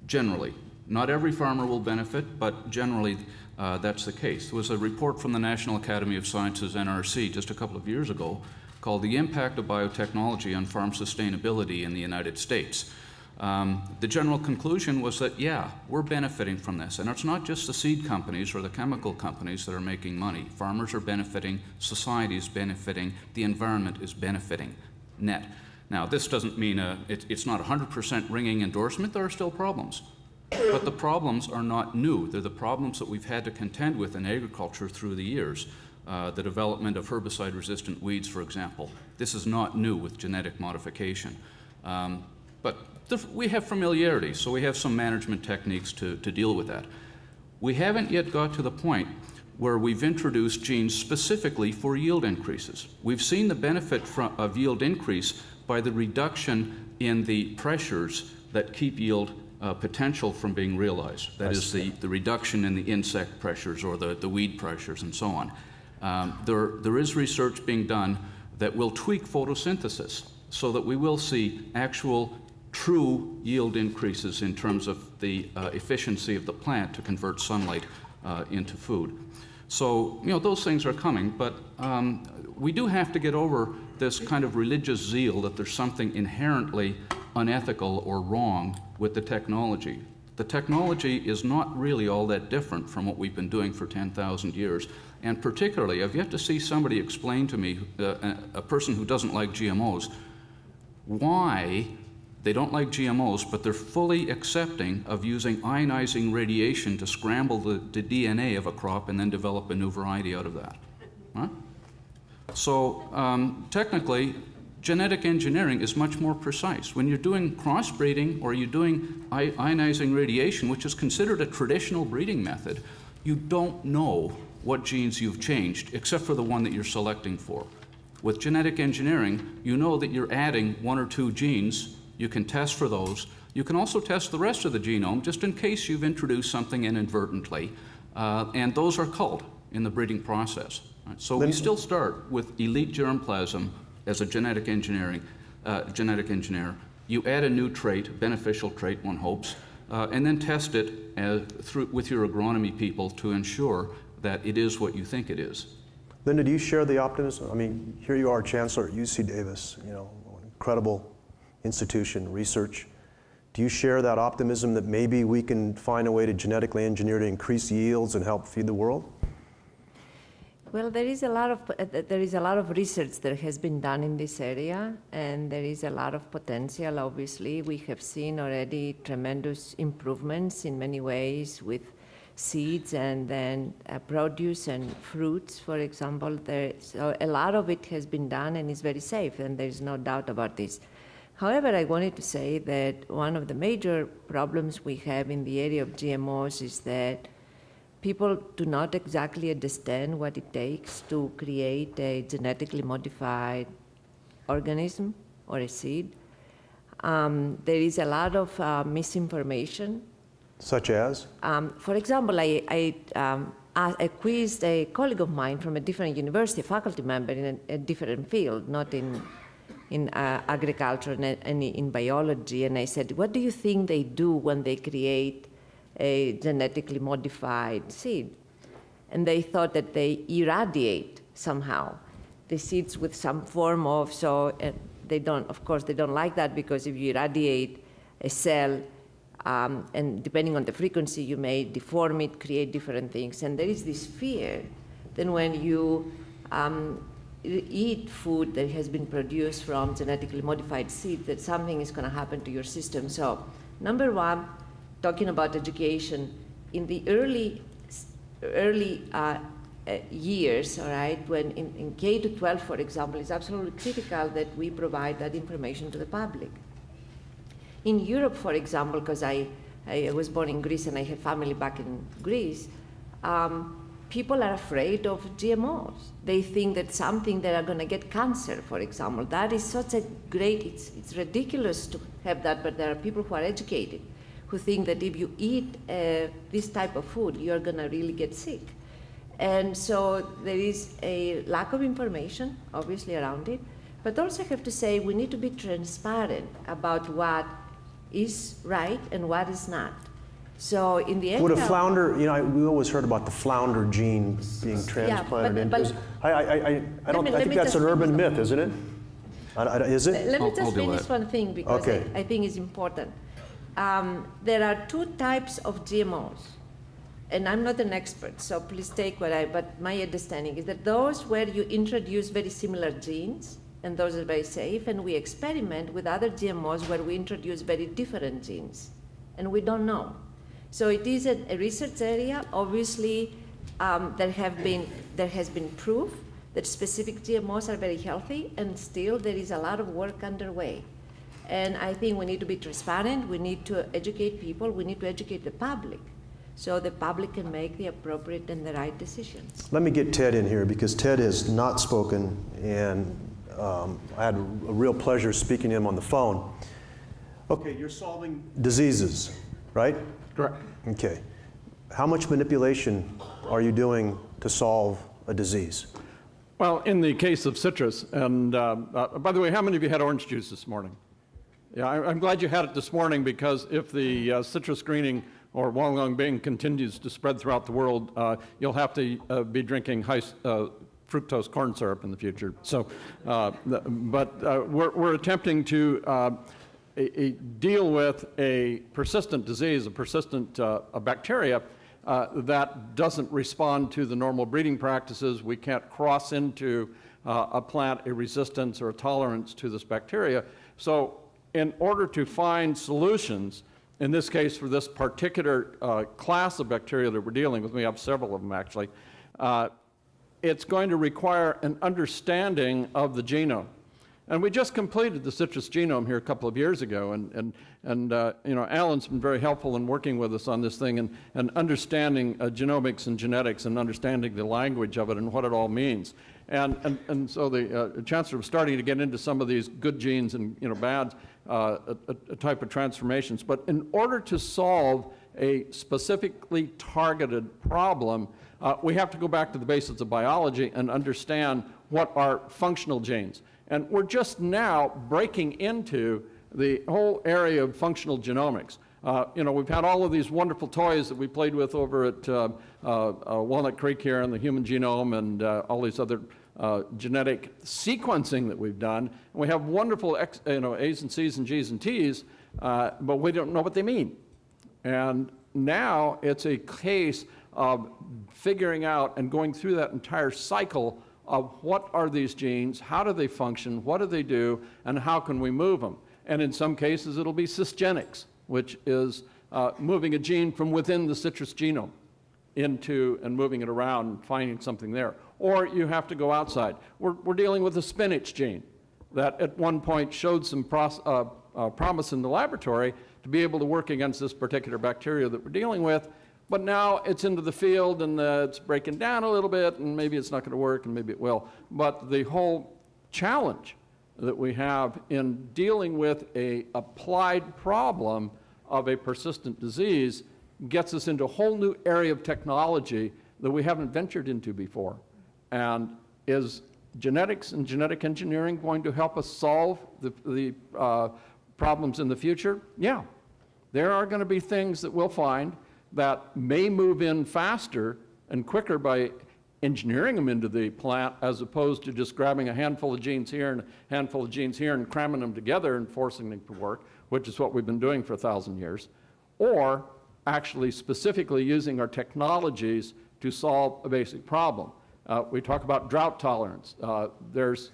generally. Not every farmer will benefit, but generally, that's the case. There was a report from the National Academy of Sciences, NRC, just a couple of years ago called The Impact of Biotechnology on Farm Sustainability in the United States. The general conclusion was that, yeah, we're benefiting from this. And it's not just the seed companies or the chemical companies that are making money. Farmers are benefiting, society is benefiting, the environment is benefiting, net. Now, this doesn't mean it's not 100% ringing endorsement. There are still problems. But the problems are not new. They're the problems that we've had to contend with in agriculture through the years. The development of herbicide-resistant weeds, for example. This is not new with genetic modification. But we have familiarity, so we have some management techniques to deal with that. We haven't yet got to the point where we've introduced genes specifically for yield increases. We've seen the benefit of yield increase by the reduction in the pressures that keep yield potential from being realized. That is the reduction in the insect pressures or the weed pressures and so on. There is research being done that will tweak photosynthesis so that we will see actual true yield increases in terms of the efficiency of the plant to convert sunlight into food. So, you know, those things are coming, but we do have to get over this kind of religious zeal that there's something inherently unethical or wrong with the technology. The technology is not really all that different from what we've been doing for 10,000 years. And particularly, I've yet to see somebody explain to me, a person who doesn't like GMOs, why they don't like GMOs, but they're fully accepting of using ionizing radiation to scramble the DNA of a crop and then develop a new variety out of that. Huh? So technically, genetic engineering is much more precise. When you're doing crossbreeding or you're doing ionizing radiation, which is considered a traditional breeding method, you don't know what genes you've changed except for the one that you're selecting for. With genetic engineering, you know that you're adding 1 or 2 genes. You can test for those. You can also test the rest of the genome just in case you've introduced something inadvertently. And those are culled in the breeding process. Right? So we still start with elite germplasm. As a genetic engineer, you add a new trait, beneficial trait, one hopes, and then test it with your agronomy people to ensure that it is what you think it is. Linda, do you share the optimism? I mean, here you are, Chancellor at UC Davis, you know, an incredible institution, research, Do you share that optimism that maybe we can find a way to genetically engineer to increase yields and help feed the world? Well, there is a lot of research that has been done in this area, and there is a lot of potential. Obviously, we have seen already tremendous improvements in many ways with seeds and then produce and fruits, for example. So a lot of it has been done and is very safe, and there is no doubt about this. However, I wanted to say that one of the major problems we have in the area of GMOs is that people do not exactly understand what it takes to create a genetically modified organism or a seed. There is a lot of misinformation. Such as? For example, I quizzed a colleague of mine from a different university, a faculty member in a different field, not in agriculture and in biology, and I said, what do you think they do when they create a genetically modified seed? And they thought that they irradiate somehow the seeds with some form of, they don't like that, because if you irradiate a cell, and depending on the frequency, you may deform it, create different things. And there is this fear that when you eat food that has been produced from genetically modified seed, that something is going to happen to your system. So number one, talking about education, in the early years, all right, when in K to 12, for example, it's absolutely critical that we provide that information to the public. In Europe, for example, because I was born in Greece and I have family back in Greece, people are afraid of GMOs. They think that something that are going to get cancer, for example. That is such a great, it's ridiculous to have that, but there are people who are educated who think that if you eat this type of food, you're going to really get sick. And so there is a lack of information, obviously, around it. But also I have to say, we need to be transparent about what is right and what is not. So in the end, would a flounder, you know, we always heard about the flounder gene being transplanted into. Yeah, I think that's an urban myth, isn't it? Is it? Let me just finish one thing, because okay. I think it's important. There are two types of GMOs, and I'm not an expert, so please take what I, but my understanding is that those where you introduce very similar genes, and those are very safe, and we experiment with other GMOs where we introduce very different genes, and we don't know. So it is a research area. Obviously, there has been proof that specific GMOs are very healthy, and still there is a lot of work underway. And I think we need to be transparent, we need to educate people, we need to educate the public, so the public can make the appropriate and the right decisions. Let me get Ted in here, because Ted has not spoken, and I had a real pleasure speaking to him on the phone. Okay, you're solving diseases, right? Correct. Okay. How much manipulation are you doing to solve a disease? Well, in the case of citrus, and by the way, how many of you had orange juice this morning? Yeah, I'm glad you had it this morning, because if the citrus greening or Guanglong Bing continues to spread throughout the world, you'll have to be drinking high fructose corn syrup in the future. So, we're attempting to deal with a persistent disease, a persistent bacteria that doesn't respond to the normal breeding practices. We can't cross into a plant a resistance or a tolerance to this bacteria. So, in order to find solutions, in this case for this particular class of bacteria that we're dealing with, we have several of them actually, it's going to require an understanding of the genome. And we just completed the citrus genome here a couple of years ago, and you know, Alan's been very helpful in working with us on this thing, and understanding genomics and genetics, and understanding the language of it and what it all means. And so the chances of starting to get into some of these good genes and, you know, bad type of transformations. But in order to solve a specifically targeted problem, we have to go back to the basics of biology and understand what are functional genes. And we're just now breaking into the whole area of functional genomics. You know, we've had all of these wonderful toys that we played with over at Walnut Creek here, and the human genome, and all these other genetic sequencing that we've done. And we have wonderful A's and C's and G's and T's, but we don't know what they mean. And now it's a case of figuring out and going through that entire cycle of what are these genes, how do they function, what do they do, and how can we move them. And in some cases, it'll be cisgenics, which is moving a gene from within the citrus genome into and moving it around and finding something there. Or you have to go outside. We're dealing with a spinach gene that at one point showed some promise in the laboratory to be able to work against this particular bacteria that we're dealing with, but now it's into the field and it's breaking down a little bit, and maybe it's not going to work and maybe it will. But the whole challenge that we have in dealing with an applied problem of a persistent disease gets us into a whole new area of technology that we haven't ventured into before. And is genetics and genetic engineering going to help us solve the problems in the future? Yeah. There are going to be things that we'll find that may move in faster and quicker by engineering them into the plant as opposed to just grabbing a handful of genes here and a handful of genes here and cramming them together and forcing them to work, which is what we've been doing for 1,000 years, or actually specifically using our technologies to solve a basic problem. We talk about drought tolerance. There's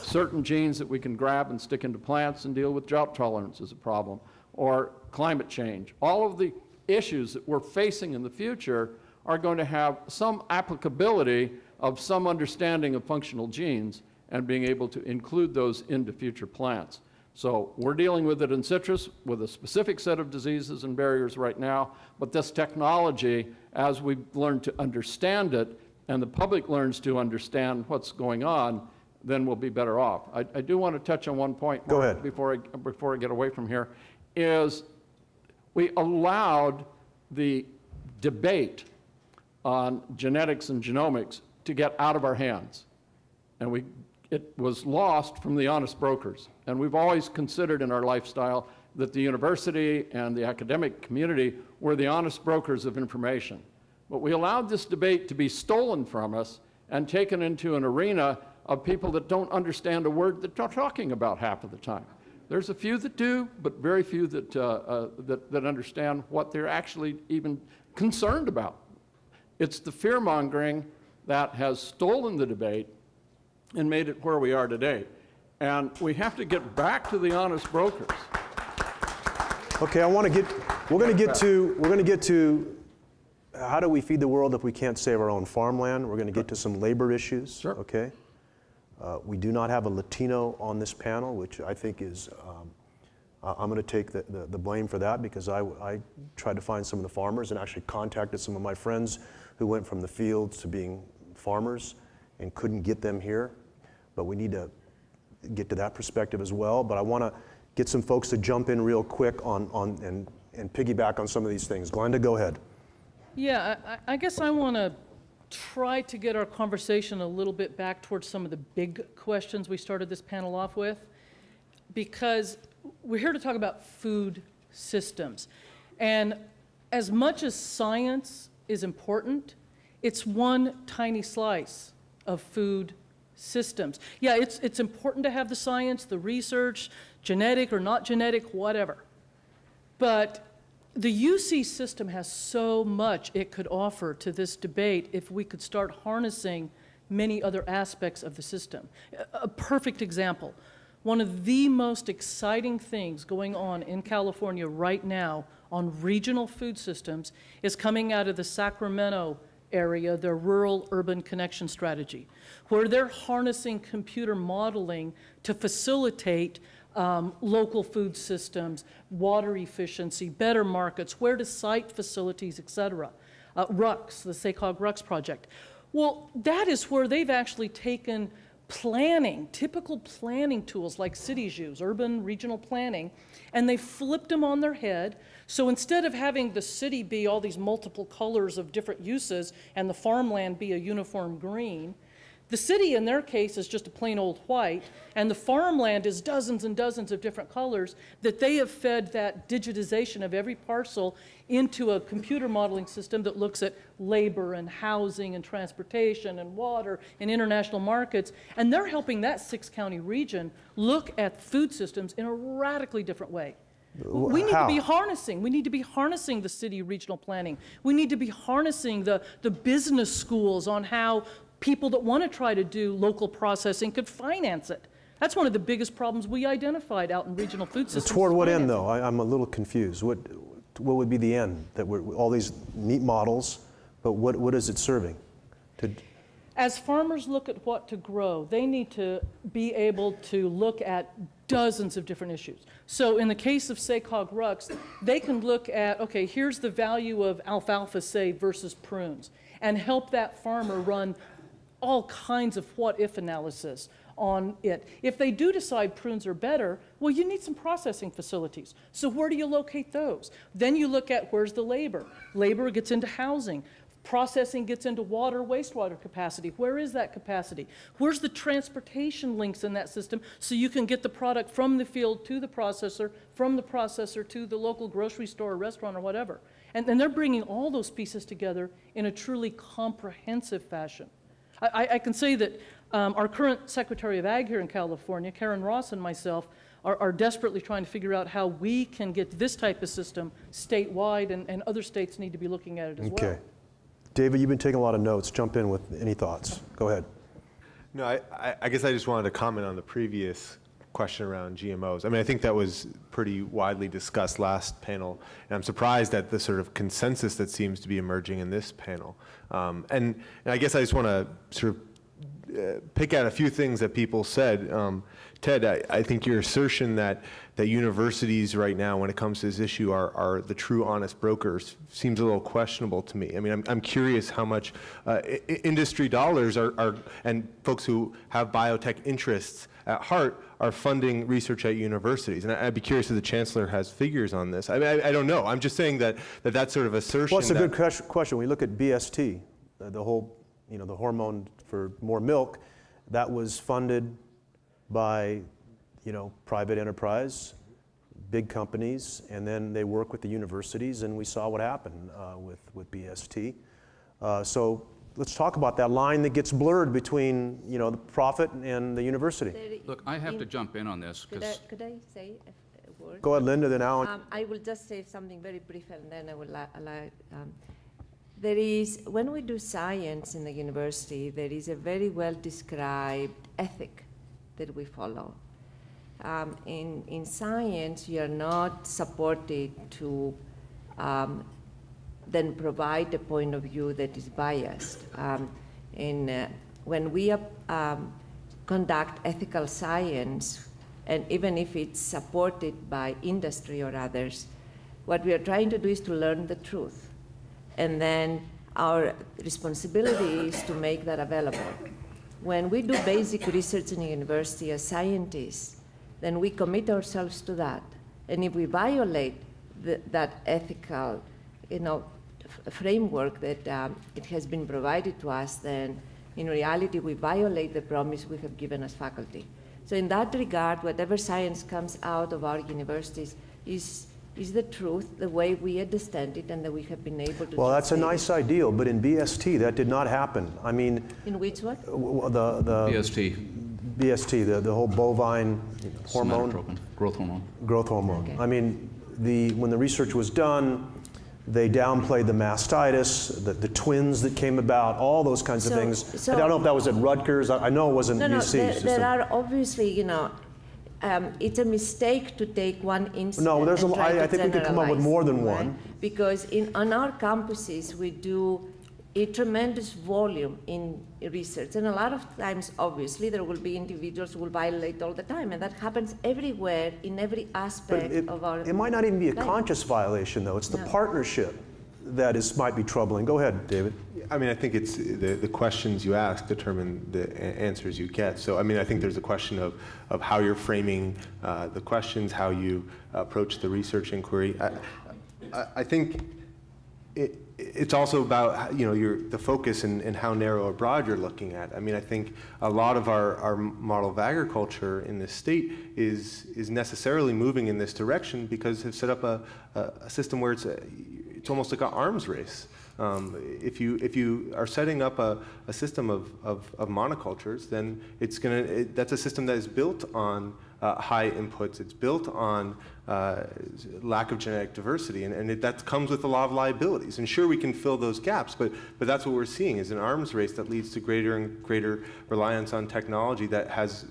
certain genes that we can grab and stick into plants and deal with drought tolerance as a problem, or climate change. All of the issues that we're facing in the future are going to have some applicability of some understanding of functional genes and being able to include those into future plants. So we're dealing with it in citrus with a specific set of diseases and barriers right now, but this technology, as we learn to understand it and the public learns to understand what's going on, then we'll be better off. I do want to touch on one point. Go ahead. Before I get away from here, is we allowed the debate on genetics and genomics to get out of our hands, and it was lost from the honest brokers. And we've always considered in our lifestyle that the university and the academic community were the honest brokers of information. But we allowed this debate to be stolen from us and taken into an arena of people that don't understand a word that they're talking about half of the time. There's a few that do, but very few that understand what they're actually even concerned about. It's the fear-mongering that has stolen the debate and made it where we are today. And we have to get back to the honest brokers. Okay, we're going to get to how do we feed the world if we can't save our own farmland? We're going to get to some labor issues. Sure. Okay. We do not have a Latino on this panel, which I think is, I'm going to take the blame for that, because I tried to find some of the farmers and actually contacted some of my friends who went from the fields to being farmers and couldn't get them here. But we need to get to that perspective as well. But I want to get some folks to jump in real quick and piggyback on some of these things. Glenda, go ahead. Yeah, I guess I want to try to get our conversation a little bit back towards some of the big questions we started this panel off with, because we're here to talk about food systems. And as much as science is important, it's one tiny slice of food systems. Yeah, it's important to have the science, the research, genetic or not genetic, whatever. But the UC system has so much it could offer to this debate if we could start harnessing many other aspects of the system. A perfect example, one of the most exciting things going on in California right now on regional food systems is coming out of the Sacramento area, their rural-urban connection strategy, where they're harnessing computer modeling to facilitate local food systems, water efficiency, better markets, where to site facilities, et cetera. RUCS, the SACOG RUCS project. Well, that is where they've actually taken planning, typical planning tools like cities use, urban regional planning, and they flipped them on their head. So instead of having the city be all these multiple colors of different uses and the farmland be a uniform green, the city, in their case, is just a plain old white, and the farmland is dozens and dozens of different colors that they have fed that digitization of every parcel into a computer modeling system that looks at labor and housing and transportation and water and international markets, and they're helping that 6-county region look at food systems in a radically different way We need to be harnessing. We need to be harnessing the city regional planning. We need to be harnessing the business schools on how people that want to try to do local processing could finance it. That's one of the biggest problems we identified out in regional food systems. Toward what end, though? I'm a little confused. What would be the end? That we're all these neat models, but what is it serving? As farmers look at what to grow, they need to be able to look at dozens of different issues. So in the case of SACOG-RUX, they can look at, okay, here's the value of alfalfa, say, versus prunes, and help that farmer run all kinds of what-if analysis on it. If they do decide prunes are better, well, you need some processing facilities. So where do you locate those? Then you look at where's the labor. Labor gets into housing. Processing gets into water, wastewater capacity. Where is that capacity? Where's the transportation links in that system so you can get the product from the field to the processor, from the processor to the local grocery store or restaurant or whatever? And they're bringing all those pieces together in a truly comprehensive fashion. I can say that our current Secretary of Ag here in California, Karen Ross, and myself are desperately trying to figure out how we can get this type of system statewide, and other states need to be looking at it as well. David, you've been taking a lot of notes. Jump in with any thoughts. Go ahead. No, I guess I just wanted to comment on the previous question around GMOs. I mean, I think that was pretty widely discussed last panel, and I'm surprised at the sort of consensus that seems to be emerging in this panel. And I guess I just want to sort of pick out a few things that people said. Ted, I think your assertion that universities right now, when it comes to this issue, are the true honest brokers seems a little questionable to me. I mean, I'm curious how much industry dollars are and folks who have biotech interests at heart are funding research at universities. And I'd be curious if the chancellor has figures on this. I mean, I don't know. I'm just saying that sort of assertion. Well, it's a good question. We look at BST, the whole, you know, the hormone for more milk, that was funded by, you know, private enterprise, big companies, and then they work with the universities, and we saw what happened with BST. So let's talk about that line that gets blurred between, you know, the profit and the university. Look, I have to jump in on this. Could I say a word? Go ahead, Linda, then Alan. I will just say something very brief, and then I will allow. There is, when we do science in the university, there is a very well-described ethic that we follow. In science, you are not supported to then provide a point of view that is biased. When we conduct ethical science, and even if it's supported by industry or others, what we are trying to do is to learn the truth. And then our responsibility is to make that available. When we do basic research in the university as scientists, then we commit ourselves to that. And if we violate that ethical, you know, framework that it has been provided to us, then in reality we violate the promise we have given as faculty. So in that regard, whatever science comes out of our universities is the truth, the way we understand it, and that we have been able to. Well, that's a nice ideal, but in BST, that did not happen. I mean, in which one? The BST, the whole bovine hormone, growth hormone. Growth hormone. Okay. I mean, when the research was done, they downplayed the mastitis, the twins that came about, all those kinds of things. So I don't know if that was at Rutgers. I know it wasn't UC. There are obviously, you know. It's a mistake to take one instance. No, there's I think we could come up with more than one. Because on our campuses, we do a tremendous volume in research. And a lot of times, obviously, there will be individuals who will violate all the time. And that happens everywhere, in every aspect of our life. It might not even be a conscious violation, though. It's the partnership that might be troubling. Go ahead, David. I mean, I think it's the questions you ask determine the answers you get. So, I mean, I think there's a question of how you're framing the questions, how you approach the research inquiry. I think it's also about, you know, the focus and how narrow or broad you're looking at. I mean, I think a lot of our model of agriculture in this state is necessarily moving in this direction because they've set up a system where it's almost like an arms race. If you are setting up a system of monocultures, then that's a system that is built on high inputs. It's built on lack of genetic diversity, and that comes with a lot of liabilities. And sure, we can fill those gaps, but that's what we're seeing is an arms race that leads to greater and greater reliance on technology that has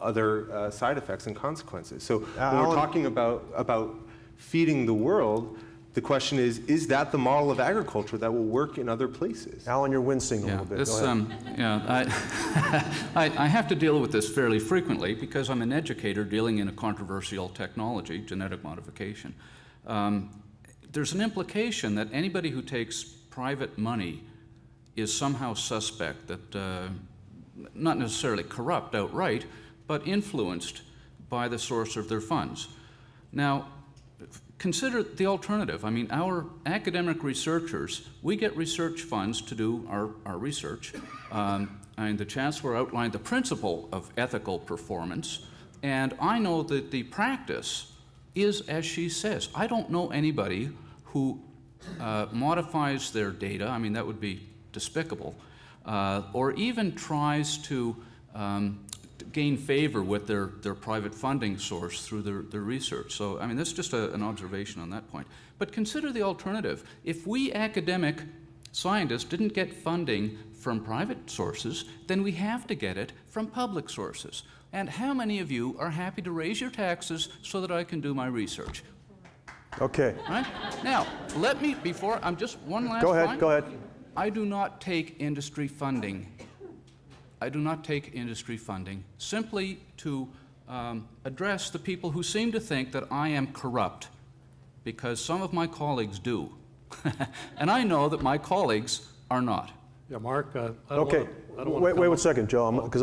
other side effects and consequences. So when we're talking about feeding the world, the question is that the model of agriculture that will work in other places? Alan, you're wincing a little bit. I have to deal with this fairly frequently because I'm an educator dealing in a controversial technology, genetic modification. There's an implication that anybody who takes private money is somehow suspect, that not necessarily corrupt outright, but influenced by the source of their funds. Now, consider the alternative. I mean, our academic researchers, we get research funds to do our research. And the Chancellor outlined the principle of ethical performance. And I know that the practice is as she says. I don't know anybody who modifies their data. I mean, that would be despicable. Or even tries to gain favor with their private funding source through their research. So, I mean, that's just an observation on that point. But consider the alternative. If we academic scientists didn't get funding from private sources, then we have to get it from public sources. And how many of you are happy to raise your taxes so that I can do my research? Okay. Right? Now, let me, before, I'm just one last line. Go ahead, go ahead. I do not take industry funding. I do not take industry funding simply to address the people who seem to think that I am corrupt, because some of my colleagues do. And I know that my colleagues are not. Yeah, Mark, I don't okay. wanna, I wait one second, Joe, because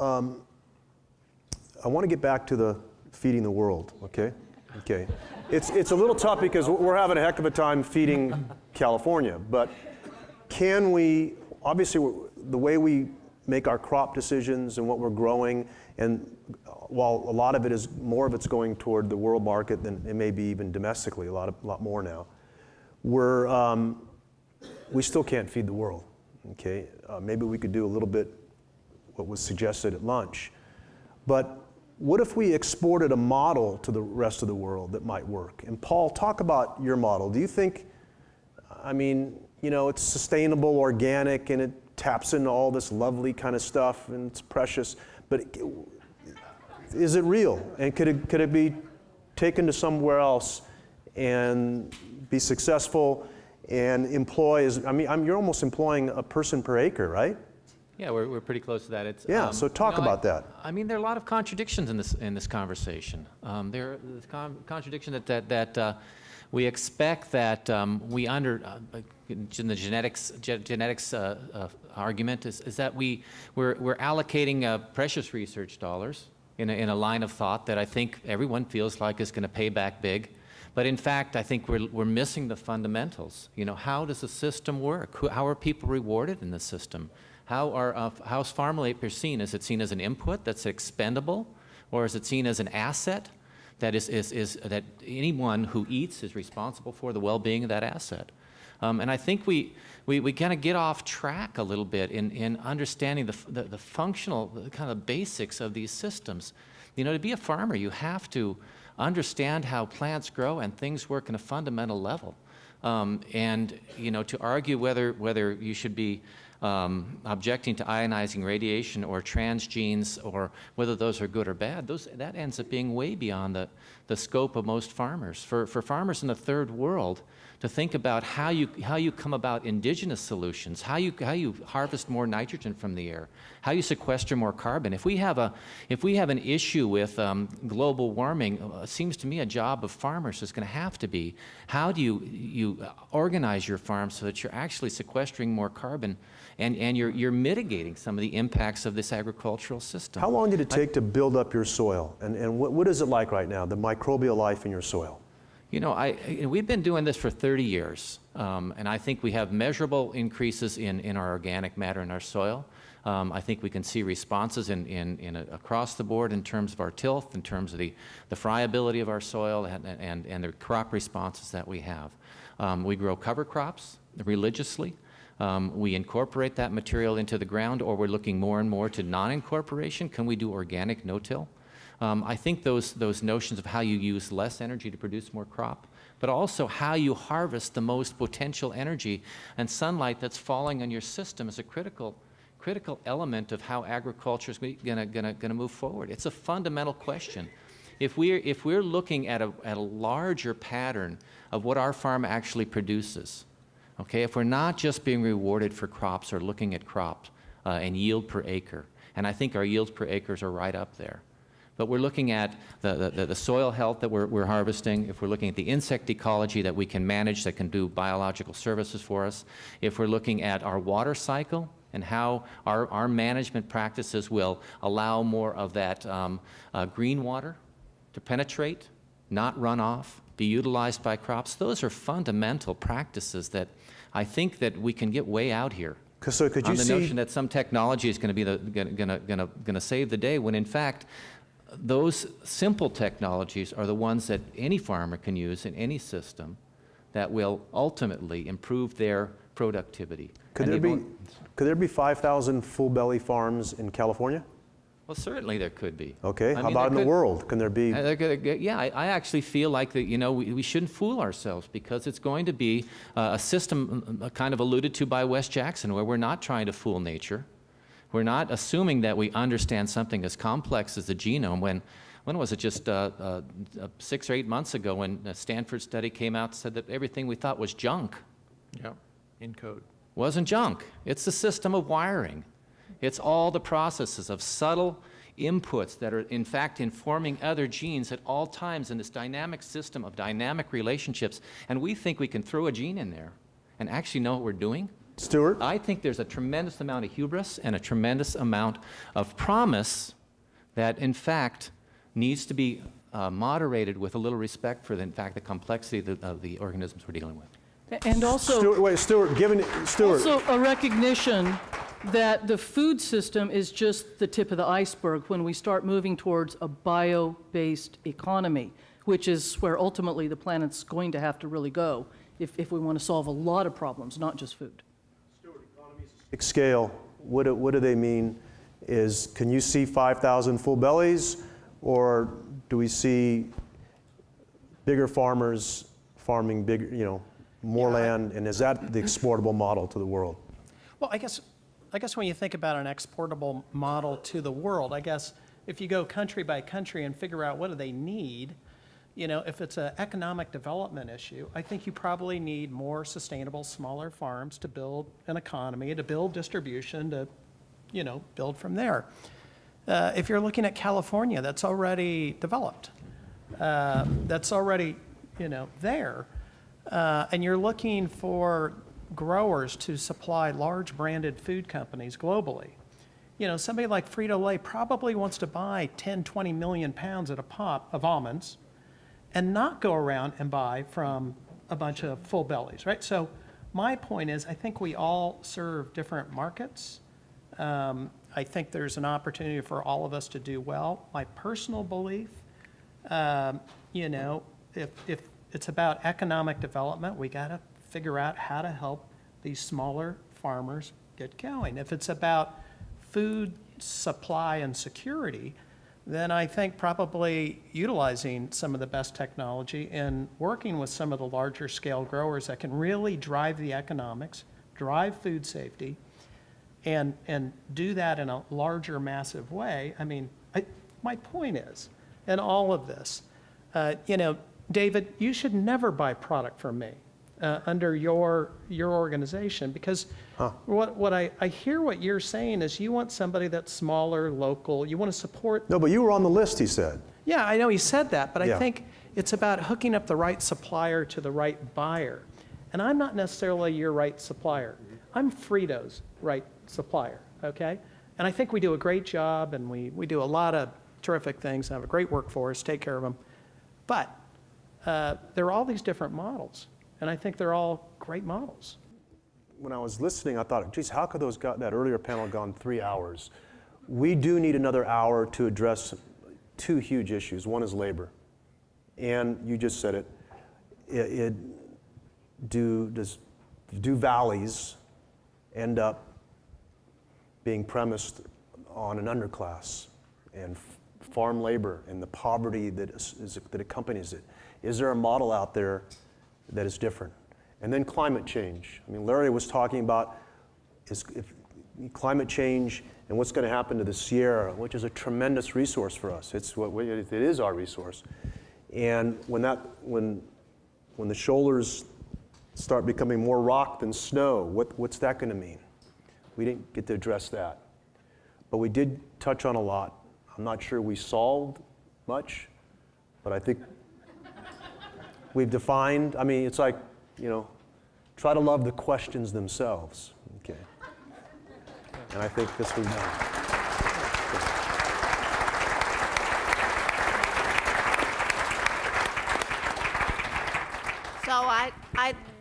I want to get back to the feeding the world, okay? Okay, it's a little tough because we're having a heck of a time feeding California, but can we, obviously the way we make our crop decisions and what we're growing, and while a lot of it is, more of it's going toward the world market than it may be even domestically, a lot more now, we're, we still can't feed the world, okay? Maybe we could do a little bit what was suggested at lunch, but what if we exported a model to the rest of the world that might work? And Paul, talk about your model. Do you think, I mean, you know, it's sustainable, organic, and it taps into all this lovely kind of stuff, and it's precious, but is it real? And could it be taken to somewhere else and be successful and employ, I mean, you're almost employing a person per acre, right? Yeah, we're pretty close to that. It's, yeah, so talk about that. I mean, there are a lot of contradictions in this conversation. There is contradiction that we expect that we in the genetics argument is that we're allocating precious research dollars in a line of thought that I think everyone feels like is going to pay back big. But in fact, I think we're missing the fundamentals. You know, how does the system work? How are people rewarded in the system? How are how's farm labor seen? Is it seen as an input that's expendable, or is it seen as an asset that is that anyone who eats is responsible for the well-being of that asset? And I think we kind of get off track a little bit in understanding the functional kind of basics of these systems. You know, to be a farmer, you have to understand how plants grow and things work in a fundamental level. And you know, to argue whether you should be objecting to ionizing radiation or transgenes, or whether those are good or bad, that ends up being way beyond the scope of most farmers. For farmers in the third world to think about how you come about indigenous solutions, how you harvest more nitrogen from the air, how you sequester more carbon. If we have an issue with global warming, it seems to me a job of farmers is going to have to be how do you organize your farm so that you're actually sequestering more carbon. And you're mitigating some of the impacts of this agricultural system. How long did it take to build up your soil? And what is it like right now, the microbial life in your soil? You know, we've been doing this for 30 years. And I think we have measurable increases in our organic matter in our soil. I think we can see responses across the board in terms of our tilth, in terms of the friability of our soil and the crop responses that we have. We grow cover crops religiously. we incorporate that material into the ground, or we're looking more and more to non-incorporation. Can we do organic no-till? I think those notions of how you use less energy to produce more crop, but also how you harvest the most potential energy and sunlight that's falling on your system is a critical element of how agriculture is going to move forward. It's a fundamental question. If we're looking at a larger pattern of what our farm actually produces, okay, if we're not just being rewarded for crops or looking at crops and yield per acre, and I think our yields per acres are right up there, but we're looking at the soil health that we're harvesting, if we're looking at the insect ecology that we can manage, that can do biological services for us, if we're looking at our water cycle and how our management practices will allow more of that green water to penetrate, not run off, be utilized by crops, those are fundamental practices that I think that we can get way out here. So could you see the notion that some technology is going to be going to save the day, when in fact those simple technologies are the ones that any farmer can use in any system that will ultimately improve their productivity. Could there be 5,000 full belly farms in California? Well, certainly there could be. Okay, how about in the world? Can there be? Yeah, I actually feel like that, you know, we shouldn't fool ourselves, because it's going to be a system kind of alluded to by Wes Jackson, where we're not trying to fool nature. We're not assuming that we understand something as complex as the genome. When was it, just 6 or 8 months ago, when a Stanford study came out and said that everything we thought was junk? Yeah, in code. Wasn't junk. It's the system of wiring. It's all the processes of subtle inputs that are, in fact, informing other genes at all times in this dynamic system of dynamic relationships. And we think we can throw a gene in there and actually know what we're doing. Stuart? I think there's a tremendous amount of hubris and a tremendous amount of promise that, in fact, needs to be moderated with a little respect for, in fact, the complexity of the organisms we're dealing with. And also, also a recognition that the food system is just the tip of the iceberg when we start moving towards a bio-based economy, which is where ultimately the planet's going to have to really go if we want to solve a lot of problems, not just food. Stuart, economies at scale, what do they mean? Is, can you see 5,000 full bellies, or do we see bigger farmers farming bigger, you know, more land, and is that the exportable model to the world? Well, I guess when you think about an exportable model to the world, I guess if you go country by country and figure out what do they need, you know, if it's an economic development issue, I think you probably need more sustainable, smaller farms to build an economy, to build distribution, to, you know, build from there. If you're looking at California, that's already developed. That's already, you know, there. And you're looking for growers to supply large branded food companies globally. You know, somebody like Frito-Lay probably wants to buy 10, 20 million pounds at a pop of almonds and not go around and buy from a bunch of full bellies, right? So my point is, I think we all serve different markets. I think there's an opportunity for all of us to do well. My personal belief, you know, if it's about economic development, we gotta figure out how to help these smaller farmers get going. If it's about food supply and security, then I think probably utilizing some of the best technology and working with some of the larger scale growers that can really drive the economics, drive food safety, and do that in a larger, massive way. I mean, my point is, in all of this, you know, David, you should never buy product from me. Under your organization, because what I hear what you're saying is you want somebody that's smaller, local, you want to support. No, but you were on the list, he said. Yeah, I know he said that, but yeah. I think it's about hooking up the right supplier to the right buyer. And I'm not necessarily your right supplier. I'm Frito's right supplier, okay? And I think we do a great job, and we do a lot of terrific things, and have a great workforce, take care of them. But there are all these different models. And I think they're all great models. When I was listening, I thought, geez, how could those that earlier panel gone 3 hours? We do need another hour to address two huge issues. One is labor. And you just said it. Does valleys end up being premised on an underclass and farm labor and the poverty that accompanies it. Is there a model out there that is different? And then climate change. I mean, Larry was talking about climate change and what's going to happen to the Sierra, which is a tremendous resource for us. It is our resource. And when the shoulders start becoming more rock than snow, what's that going to mean? We didn't get to address that. But we did touch on a lot. I'm not sure we solved much, but I think we've defined, I mean, it's like, you know, try to love the questions themselves. Okay. And I think this was done. So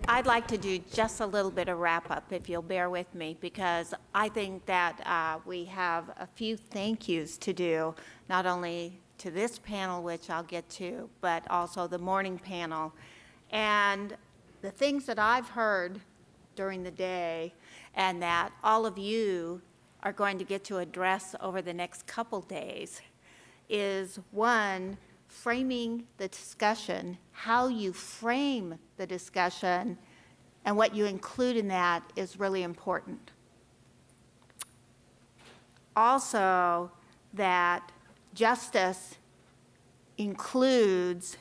I'd like to do just a little bit of wrap-up, if you'll bear with me, because I think that we have a few thank yous to do, not only to this panel, which I'll get to, but also the morning panel. And the things that I've heard during the day and that all of you are going to get to address over the next couple days is, one, framing the discussion, how you frame the discussion and what you include in that is really important. Also, that justice includes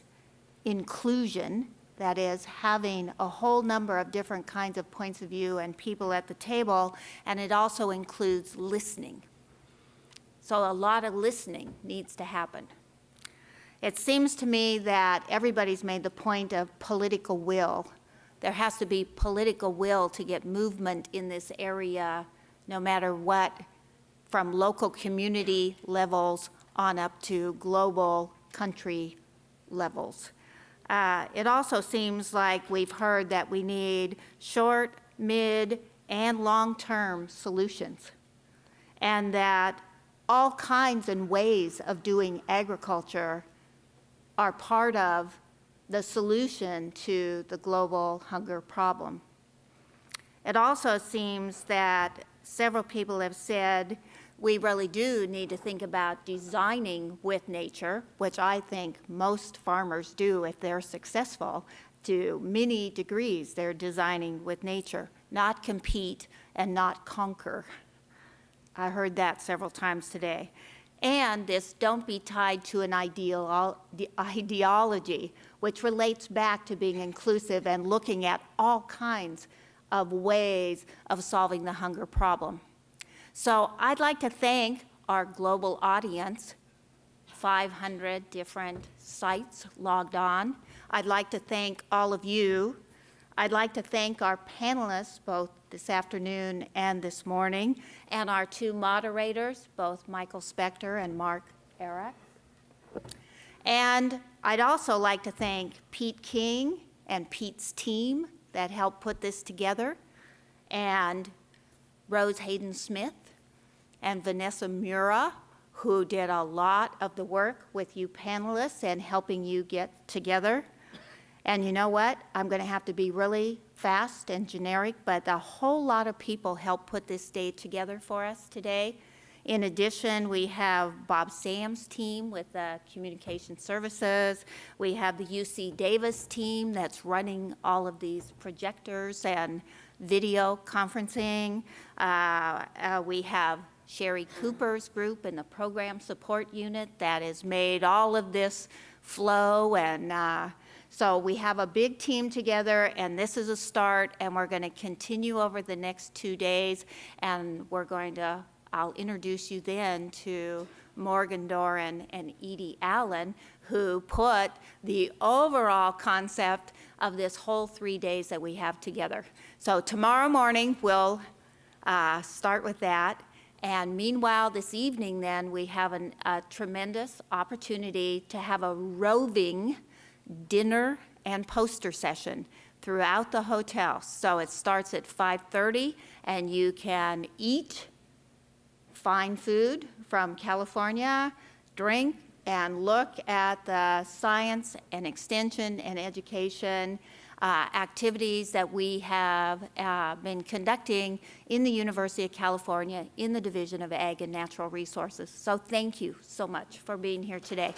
inclusion, that is, having a whole number of different kinds of points of view and people at the table, and it also includes listening. So a lot of listening needs to happen. It seems to me that everybody's made the point of political will. There has to be political will to get movement in this area, no matter what, from local community levels on up to global country levels. It also seems like we've heard that we need short, mid, and long-term solutions, and that all kinds and ways of doing agriculture are part of the solution to the global hunger problem. It also seems that several people have said we really do need to think about designing with nature, which I think most farmers do if they're successful. To many degrees, they're designing with nature, not compete and not conquer. I heard that several times today. And this don't be tied to an ideology, which relates back to being inclusive and looking at all kinds of ways of solving the hunger problem. So I'd like to thank our global audience, 500 different sites logged on. I'd like to thank all of you. I'd like to thank our panelists, both this afternoon and this morning, and our two moderators, both Michael Spector and Mark Ericks. And I'd also like to thank Pete King and Pete's team that helped put this together, and Rose Hayden-Smith and Vanessa Mura, who did a lot of the work with you panelists and helping you get together. And you know what? I'm going to have to be really fast and generic, but a whole lot of people helped put this day together for us today. In addition, we have Bob Sam's team with Communication Services. We have the UC Davis team that's running all of these projectors and video conferencing. We have Sherry Cooper's group in the Program Support Unit that has made all of this flow, and so we have a big team together, and this is a start, and we're going to continue over the next 2 days, and we're going to, I'll introduce you then to Morgan Doran and Edie Allen, who put the overall concept of this whole 3 days that we have together. So tomorrow morning, we'll start with that. And meanwhile, this evening, then, we have a tremendous opportunity to have a roving dinner and poster session throughout the hotel. So it starts at 5:30, and you can eat fine food from California, drink, and look at the science and extension and education activities that we have been conducting in the University of California in the Division of Ag and Natural Resources. So thank you so much for being here today.